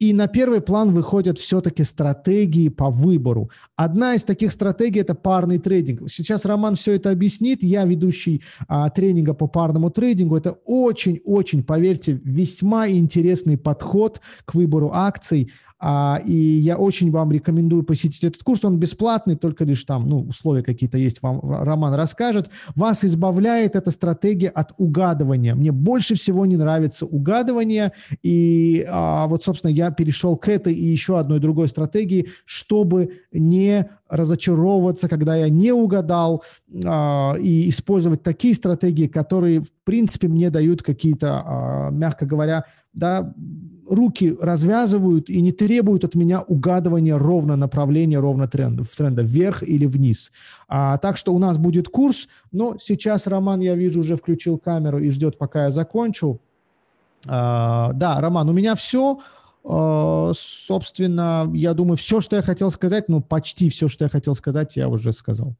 И на первый план выходят все-таки стратегии по выбору. Одна из таких стратегий – это парный трейдинг. Сейчас Роман все это объяснит. Я ведущий тренинга по парному трейдингу. Это очень-очень, поверьте, весьма интересный подход к выбору акций. И я очень вам рекомендую посетить этот курс. Он бесплатный, только лишь там, ну, условия какие-то есть, вам Роман расскажет. Вас избавляет эта стратегия от угадывания. Мне больше всего не нравится угадывание. И вот, собственно, я перешел к этой и еще одной другой стратегии, чтобы не разочаровываться, когда я не угадал, и использовать такие стратегии, которые, в принципе, мне дают какие-то, мягко говоря, да, руки развязывают и не требуют от меня угадывания ровно направления, ровно тренда вверх или вниз. Так что у нас будет курс, но сейчас Роман, я вижу, уже включил камеру и ждет, пока я закончу. Да, Роман, у меня все. Собственно, я думаю, все, что я хотел сказать, ну, почти все, что я хотел сказать, я уже сказал.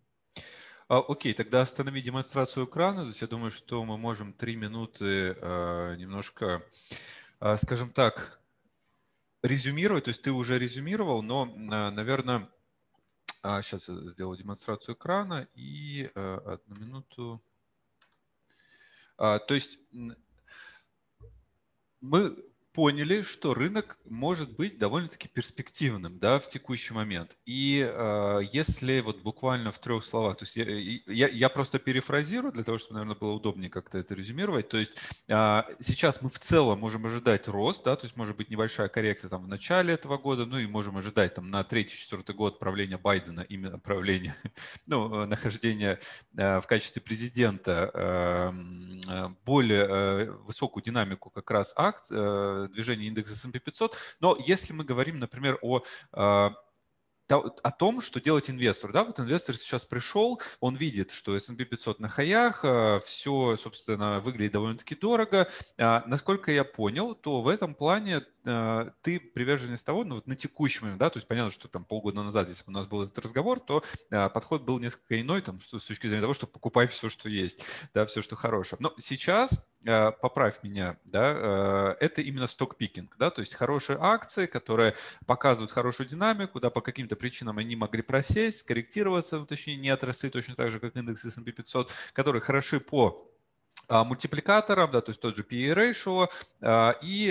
Окей, тогда останови демонстрацию экрана. То есть я думаю, что мы можем 3 минуты немножко, скажем так, резюмировать. То есть ты уже резюмировал, но, наверное, сейчас я сделаю демонстрацию экрана и 1 минуту. То есть мы поняли, что рынок может быть довольно-таки перспективным, да, в текущий момент. И если вот буквально в 3 словах, то есть я просто перефразирую для того, чтобы, наверное, было удобнее как-то это резюмировать. То есть сейчас мы в целом можем ожидать рост, да, то есть может быть небольшая коррекция там в начале этого года, ну и можем ожидать там на 3-4 год правления Байдена, именно правления, ну, нахождения в качестве президента, более высокую динамику как раз движение индекса S&P 500, но если мы говорим, например, о том, что делать инвестору. Да? Вот инвестор сейчас пришел, он видит, что S&P 500 на хаях, все, собственно, выглядит довольно-таки дорого. Насколько я понял, то в этом плане ты приверженец того, ну вот на текущий момент, да, то есть понятно, что там полгода назад, если бы у нас был этот разговор, то подход был несколько иной, там, что, с точки зрения того, что покупай все, что есть, да, все, что хорошее. Но сейчас, поправь меня, да, это именно сток-пикинг, да, то есть хорошие акции, которые показывают хорошую динамику, да, по каким-то причинам они могли просесть, скорректироваться, ну, точнее, не отросли точно так же, как индекс S&P 500, которые хороши по мультипликатором, да, то есть тот же PE ratio, и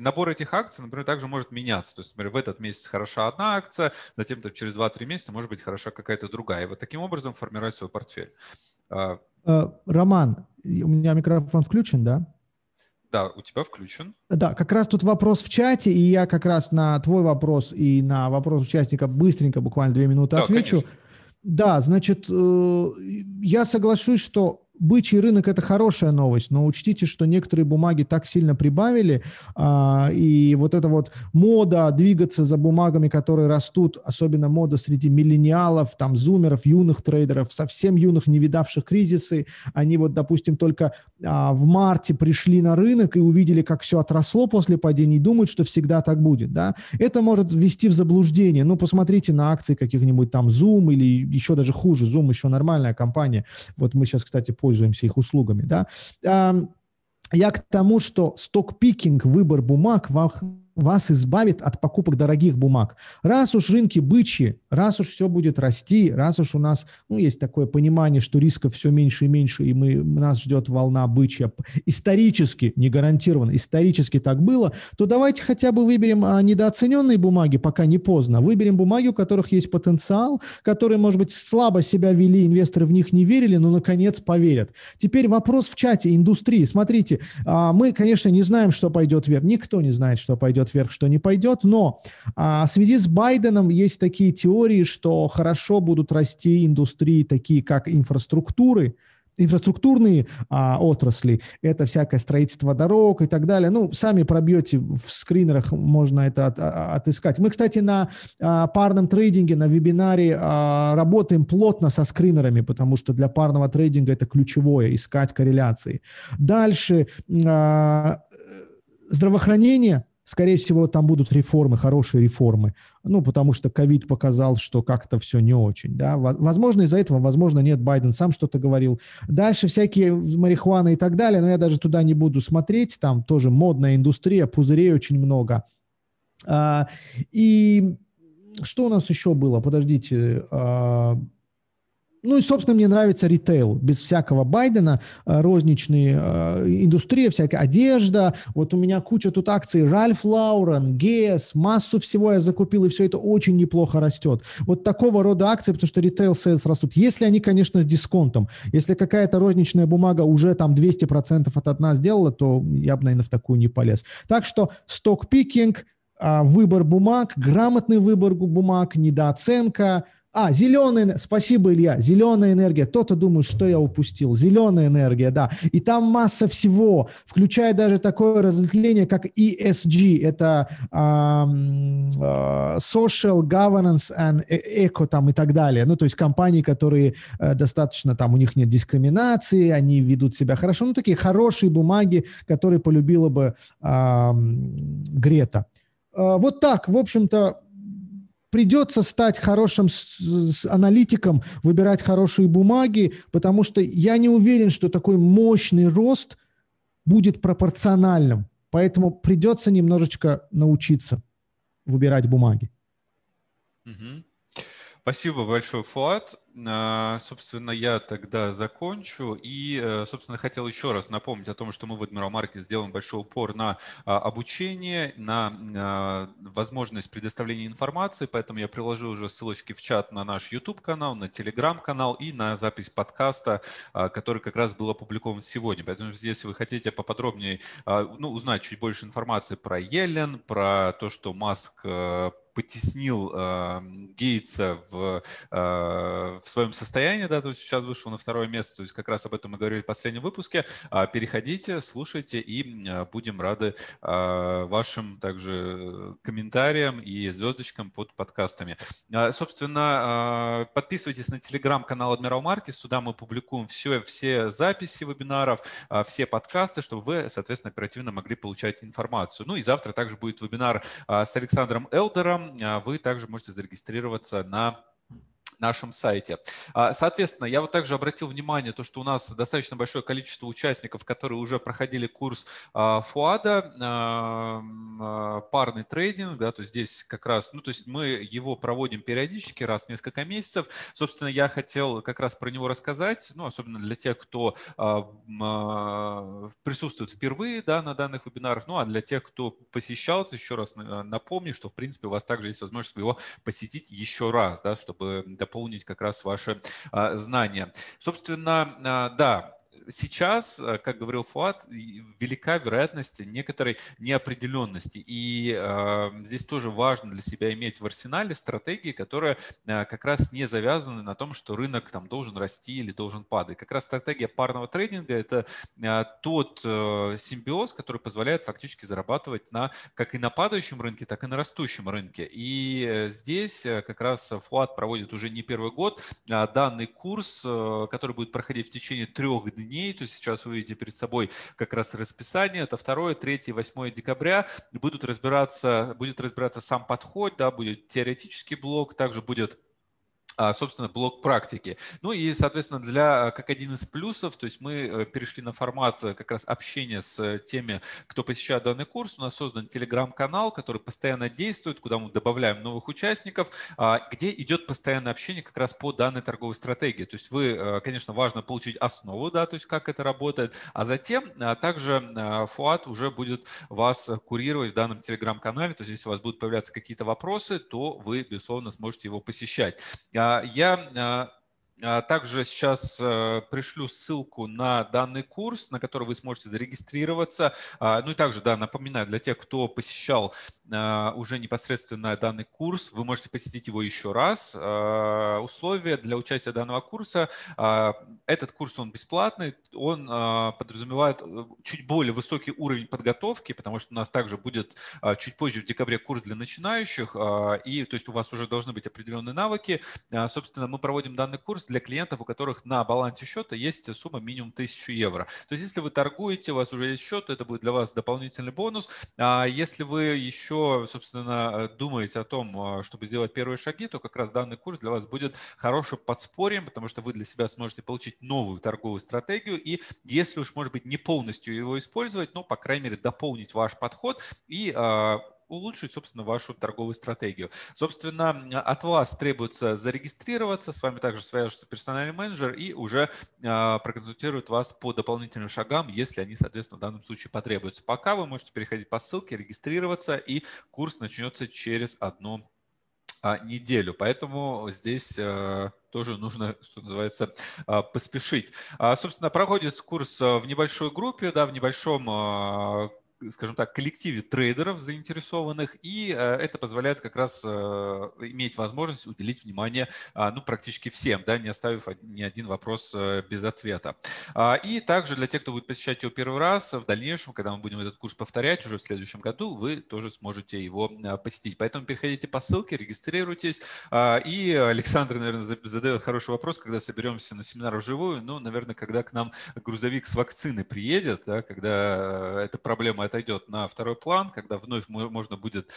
набор этих акций, например, также может меняться. То есть, например, в этот месяц хороша одна акция, затем там, через 2-3 месяца может быть хороша какая-то другая. И вот таким образом формировать свой портфель. Роман, у меня микрофон включен, да? Да, у тебя включен. Да, как раз тут вопрос в чате, и я как раз на твой вопрос и на вопрос участника быстренько, буквально 2 минуты, да, отвечу. Конечно. Да, значит, я соглашусь, что бычий рынок – это хорошая новость, но учтите, что некоторые бумаги так сильно прибавили, и вот эта вот мода двигаться за бумагами, которые растут, особенно мода среди миллениалов, там, зумеров, юных трейдеров, совсем юных, не видавших кризисы, они вот, допустим, только в марте пришли на рынок и увидели, как все отросло после падения, и думают, что всегда так будет, да. Это может ввести в заблуждение. Ну, посмотрите на акции каких-нибудь там Zoom или еще даже хуже, Zoom еще нормальная компания, вот мы сейчас, кстати, пользуемся их услугами, да. Я к тому, что сток-пикинг, выбор бумаг, вас избавит от покупок дорогих бумаг. Раз уж рынки бычьи, раз уж все будет расти, раз уж у нас, ну, есть такое понимание, что рисков все меньше и меньше, и нас ждет волна бычья. Исторически, не гарантированно, исторически так было, то давайте хотя бы выберем недооцененные бумаги, пока не поздно. Выберем бумаги, у которых есть потенциал, которые, может быть, слабо себя вели, инвесторы в них не верили, но, наконец, поверят. Теперь вопрос в чате индустрии. Смотрите, мы, конечно, не знаем, что пойдет вверх. Никто не знает, что пойдет вверх, что не пойдет, но в связи с Байденом есть такие теории, что хорошо будут расти индустрии, такие как инфраструктурные отрасли, это всякое строительство дорог и так далее. Ну, сами пробьете в скринерах, можно это отыскать. Мы, кстати, на парном трейдинге, на вебинаре работаем плотно со скринерами, потому что для парного трейдинга это ключевое, искать корреляции. Дальше, здравоохранение. Скорее всего, там будут реформы, хорошие реформы, ну, потому что ковид показал, что как-то все не очень, да. Возможно, из-за этого, возможно, нет, Байден сам что-то говорил. Дальше всякие марихуаны и так далее, но я даже туда не буду смотреть, там тоже модная индустрия, пузырей очень много. И что у нас еще было? Подождите. Ну и, собственно, мне нравится ритейл. Без всякого Байдена, розничные индустрия, всякая одежда. Вот у меня куча тут акций. Ральф Лорен, Гес, массу всего я закупил, и все это очень неплохо растет. Вот такого рода акции, потому что ритейл-сейлс растут. Если они, конечно, с дисконтом. Если какая-то розничная бумага уже там 200% от нас сделала, то я бы, наверное, в такую не полез. Так что сток-пикинг, выбор бумаг, грамотный выбор бумаг, недооценка. Зеленая, спасибо, Илья, зеленая энергия. Кто-то думает, что я упустил. Зеленая энергия, да. И там масса всего, включая даже такое разветвление, как ESG. Это Social Governance and Eco там, и так далее. Ну, то есть компании, которые достаточно, там, у них нет дискриминации, они ведут себя хорошо. Ну, такие хорошие бумаги, которые полюбила бы Грета. Вот так, в общем-то, придется стать хорошим аналитиком, выбирать хорошие бумаги, потому что я не уверен, что такой мощный рост будет пропорциональным. Поэтому придется немножечко научиться выбирать бумаги. Угу. Спасибо большое, Фуад. Собственно, я тогда закончу. И, собственно, хотел еще раз напомнить о том, что мы в Admiral Markets сделаем большой упор на обучение, на возможность предоставления информации. Поэтому я приложил уже ссылочки в чат на наш YouTube-канал, на Telegram-канал и на запись подкаста, который как раз был опубликован сегодня. Поэтому здесь, если вы хотите поподробнее, узнать чуть больше информации про Йеллен, про то, что Маск потеснил Гейтса в своем состоянии, да, то есть сейчас вышел на второе место, то есть как раз об этом мы говорили в последнем выпуске. Переходите, слушайте, и будем рады вашим также комментариям и звездочкам под подкастами. Собственно, подписывайтесь на телеграм-канал Admiral Markets, туда мы публикуем все записи вебинаров, все подкасты, чтобы вы, соответственно, оперативно могли получать информацию. Ну и завтра также будет вебинар с Александром Элдером. Вы также можете зарегистрироваться на нашем сайте. Соответственно, я вот также обратил внимание, то, что у нас достаточно большое количество участников, которые уже проходили курс Фуада, парный трейдинг, да, то есть здесь как раз, ну, то есть мы его проводим периодически, раз в несколько месяцев. Собственно, я хотел как раз про него рассказать, ну, особенно для тех, кто присутствует впервые, да, на данных вебинарах, ну, а для тех, кто посещал, еще раз напомню, что, в принципе, у вас также есть возможность его посетить еще раз, да, чтобы дополнить как раз ваши знания. Собственно, да. Сейчас, как говорил Фуад, велика вероятность некоторой неопределенности. И здесь тоже важно для себя иметь в арсенале стратегии, которые как раз не завязаны на том, что рынок там должен расти или должен падать. Как раз стратегия парного трейдинга – это тот симбиоз, который позволяет фактически зарабатывать как и на падающем рынке, так и на растущем рынке. И здесь как раз Фуад проводит уже не первый год данный курс, который будет проходить в течение 3 дней. То есть сейчас вы видите перед собой как раз расписание. Это 2, 3, 8 декабря. Будет разбираться сам подход, да, будет теоретический блок, также будет, собственно, блок практики. Ну и, соответственно, как один из плюсов, то есть мы перешли на формат как раз общения с теми, кто посещает данный курс. У нас создан телеграм-канал, который постоянно действует, куда мы добавляем новых участников, где идет постоянное общение как раз по данной торговой стратегии. То есть вы, конечно, важно получить основу, да, то есть как это работает, а затем также Фуад уже будет вас курировать в данном телеграм-канале. То есть если у вас будут появляться какие-то вопросы, то вы, безусловно, сможете его посещать. Я также сейчас пришлю ссылку на данный курс, на который вы сможете зарегистрироваться. Ну и также, да, напоминаю, для тех, кто посещал уже непосредственно данный курс, вы можете посетить его еще раз. Условия для участия данного курса. Этот курс, он бесплатный, он подразумевает чуть более высокий уровень подготовки, потому что у нас также будет чуть позже в декабре курс для начинающих, и то есть у вас уже должны быть определенные навыки. Собственно, мы проводим данный курс для клиентов, у которых на балансе счета есть сумма минимум 1000 евро. То есть если вы торгуете, у вас уже есть счет, то это будет для вас дополнительный бонус. А если вы еще, собственно, думаете о том, чтобы сделать первые шаги, то как раз данный курс для вас будет хорошим подспорьем, потому что вы для себя сможете получить новую торговую стратегию и, если уж, может быть, не полностью его использовать, но, по крайней мере, дополнить ваш подход и улучшить, собственно, вашу торговую стратегию. Собственно, от вас требуется зарегистрироваться, с вами также свяжется персональный менеджер и уже проконсультирует вас по дополнительным шагам, если они, соответственно, в данном случае потребуются. Пока вы можете переходить по ссылке, регистрироваться, и курс начнется через 1 неделю. Поэтому здесь тоже нужно, что называется, поспешить. Собственно, проходит курс в небольшой группе, да, в небольшом, скажем так, коллективе трейдеров заинтересованных, и это позволяет как раз иметь возможность уделить внимание практически всем, да, не оставив ни один вопрос без ответа. И также для тех, кто будет посещать его первый раз, в дальнейшем, когда мы будем этот курс повторять уже в следующем году, вы тоже сможете его посетить. Поэтому переходите по ссылке, регистрируйтесь. И Александр, наверное, задает хороший вопрос, когда соберемся на семинар вживую, наверное, когда к нам грузовик с вакциной приедет, да, когда эта проблема отойдет на второй план, когда вновь можно будет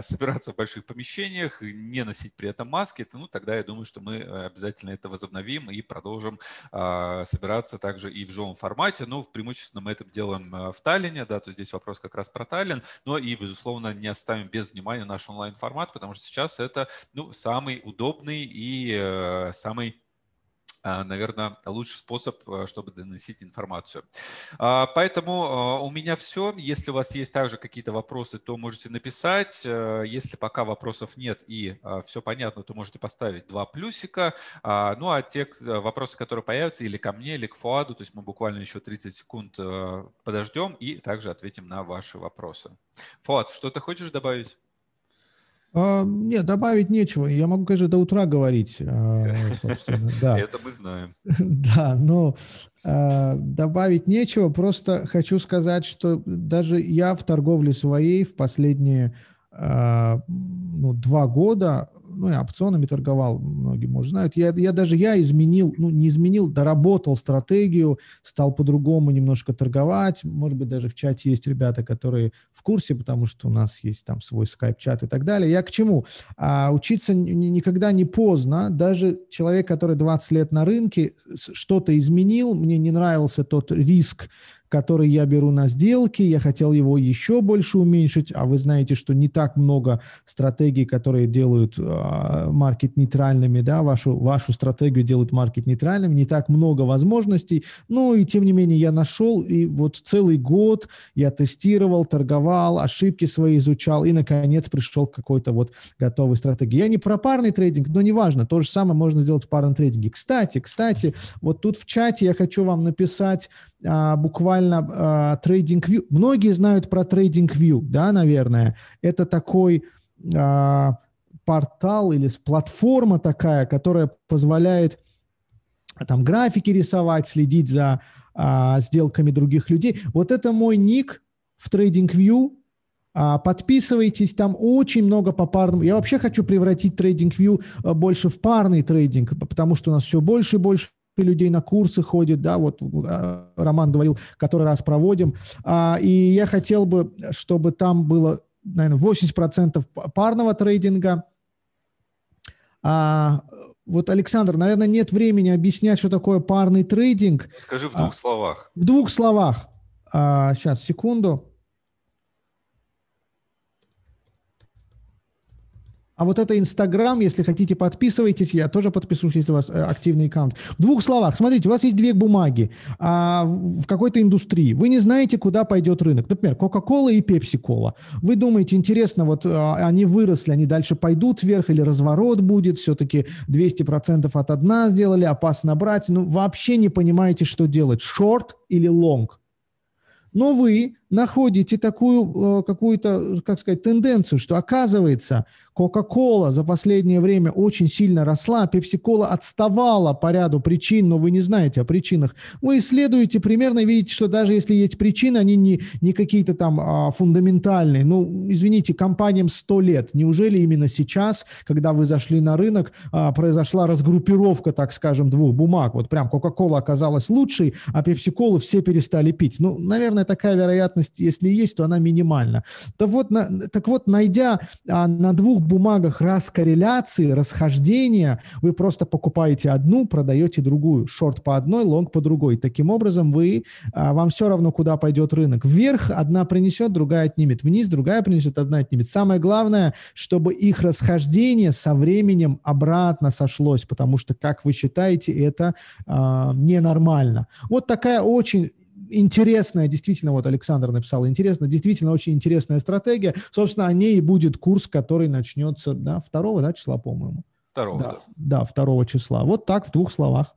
собираться в больших помещениях, не носить при этом маски, тогда я думаю, что мы обязательно это возобновим и продолжим собираться также и в живом формате. Преимущественно мы это делаем в Таллине, да, то здесь вопрос как раз про Таллин, но и, безусловно, не оставим без внимания наш онлайн-формат, потому что сейчас это, самый удобный и самый, наверное, лучший способ, чтобы доносить информацию. Поэтому у меня все. Если у вас есть также какие-то вопросы, то можете написать. Если пока вопросов нет и все понятно, то можете поставить 2 плюсика. А те вопросы, которые появятся, или ко мне, или к Фуаду, то есть мы буквально еще 30 секунд подождем и также ответим на ваши вопросы. Фуад, что ты хочешь добавить? Нет, добавить нечего. Я могу, конечно, до утра говорить. Да. Это мы знаем. Да, но добавить нечего. Просто хочу сказать, что даже я в торговле своей в последние 2 года, я опционами торговал, многие, может, знают, я изменил, не изменил, доработал стратегию, стал по-другому немножко торговать, может быть, даже в чате есть ребята, которые в курсе, потому что у нас есть там свой скайп-чат и так далее. Я к чему? Учиться никогда не поздно, даже человек, который 20 лет на рынке, что-то изменил, мне не нравился тот риск, который я беру на сделки, я хотел его еще больше уменьшить, а вы знаете, что не так много стратегий, которые делают маркет-нейтральными, да, вашу стратегию делают маркет-нейтральными, не так много возможностей, и тем не менее я нашел, и вот целый год я тестировал, торговал, ошибки свои изучал, и наконец пришел к какой-то вот готовой стратегии. Я не про парный трейдинг, но неважно, то же самое можно сделать в парном трейдинге. Кстати, вот тут в чате я хочу вам написать буквально TradingView. Многие знают про TradingView, да, наверное. Это такой портал или платформа такая, которая позволяет там графики рисовать, следить за сделками других людей. Вот это мой ник в TradingView. Подписывайтесь, там очень много по парному. Я вообще хочу превратить TradingView больше в парный трейдинг, потому что у нас все больше и больше людей на курсы ходит, да, вот Роман говорил, который раз проводим, и я хотел бы, чтобы там было, наверное, 80% парного трейдинга. Вот, Александр, наверное, нет времени объяснять, что такое парный трейдинг. Скажи в 2 словах. В 2 словах. Сейчас, секунду. А вот это Инстаграм, если хотите, подписывайтесь, я тоже подпишусь, если у вас активный аккаунт. В 2 словах, смотрите, у вас есть 2 бумаги в какой-то индустрии, вы не знаете, куда пойдет рынок, например, Coca-Cola и Pepsi-Cola. Вы думаете, интересно, вот они выросли, они дальше пойдут вверх или разворот будет, все-таки 200% от 1 сделали, опасно брать, вообще не понимаете, что делать, шорт или лонг. Но вы находите такую какую-то, как сказать, тенденцию, что, оказывается, Coca-Cola за последнее время очень сильно росла, Pepsi-Cola отставала по ряду причин, но вы не знаете о причинах. Вы исследуете примерно, видите, что даже если есть причины, они не какие-то там фундаментальные. Ну, извините, компаниям 100 лет. Неужели именно сейчас, когда вы зашли на рынок, произошла разгруппировка, так скажем, двух бумаг? Вот прям Coca-Cola оказалась лучшей, а Pepsi-Cola все перестали пить. Ну, наверное, такая вероятность, если есть, то она минимальна. Так вот, найдя на двух бумагах корреляции, расхождения, вы просто покупаете одну, продаете другую. Шорт по одной, лонг по другой. Таким образом, вам все равно, куда пойдет рынок. Вверх одна принесет, другая отнимет. Вниз другая принесет, одна отнимет. Самое главное, чтобы их расхождение со временем обратно сошлось, потому что, как вы считаете, это ненормально. Вот такая очень интересная, действительно, вот Александр написал, интересно, действительно очень интересная стратегия. Собственно, о ней и будет курс, который начнется 2 числа, по-моему. 2-го, да. Да, 2 числа. Вот так в двух словах.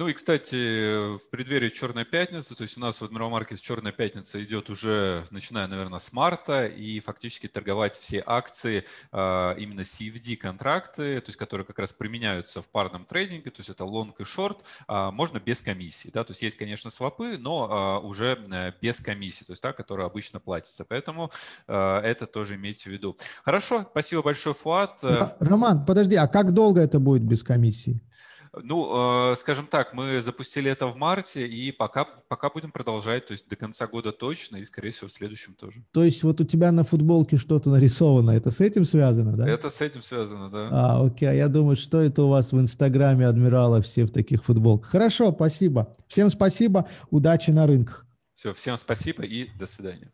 Ну и, кстати, в преддверии Черной пятницы, то есть у нас в Admiral Markets Черная пятница идет уже, начиная, наверное, с марта, и фактически торговать все акции, именно CFD-контракты, то есть которые как раз применяются в парном трейдинге, то есть это лонг и шорт, можно без комиссии, да, то есть есть, конечно, свопы, но уже без комиссии, то есть та, которая обычно платится, поэтому это тоже имейте в виду. Хорошо, спасибо большое, Фуад. Роман, подожди, а как долго это будет без комиссии? Ну, скажем так, мы запустили это в марте, и пока будем продолжать, то есть до конца года точно, и, скорее всего, в следующем тоже. То есть вот у тебя на футболке что-то нарисовано, это с этим связано, да? Это с этим связано, да. А, окей, я думаю, что это у вас в Инстаграме Адмирала все в таких футболках. Хорошо, спасибо. Всем спасибо, удачи на рынках. Все, всем спасибо и до свидания.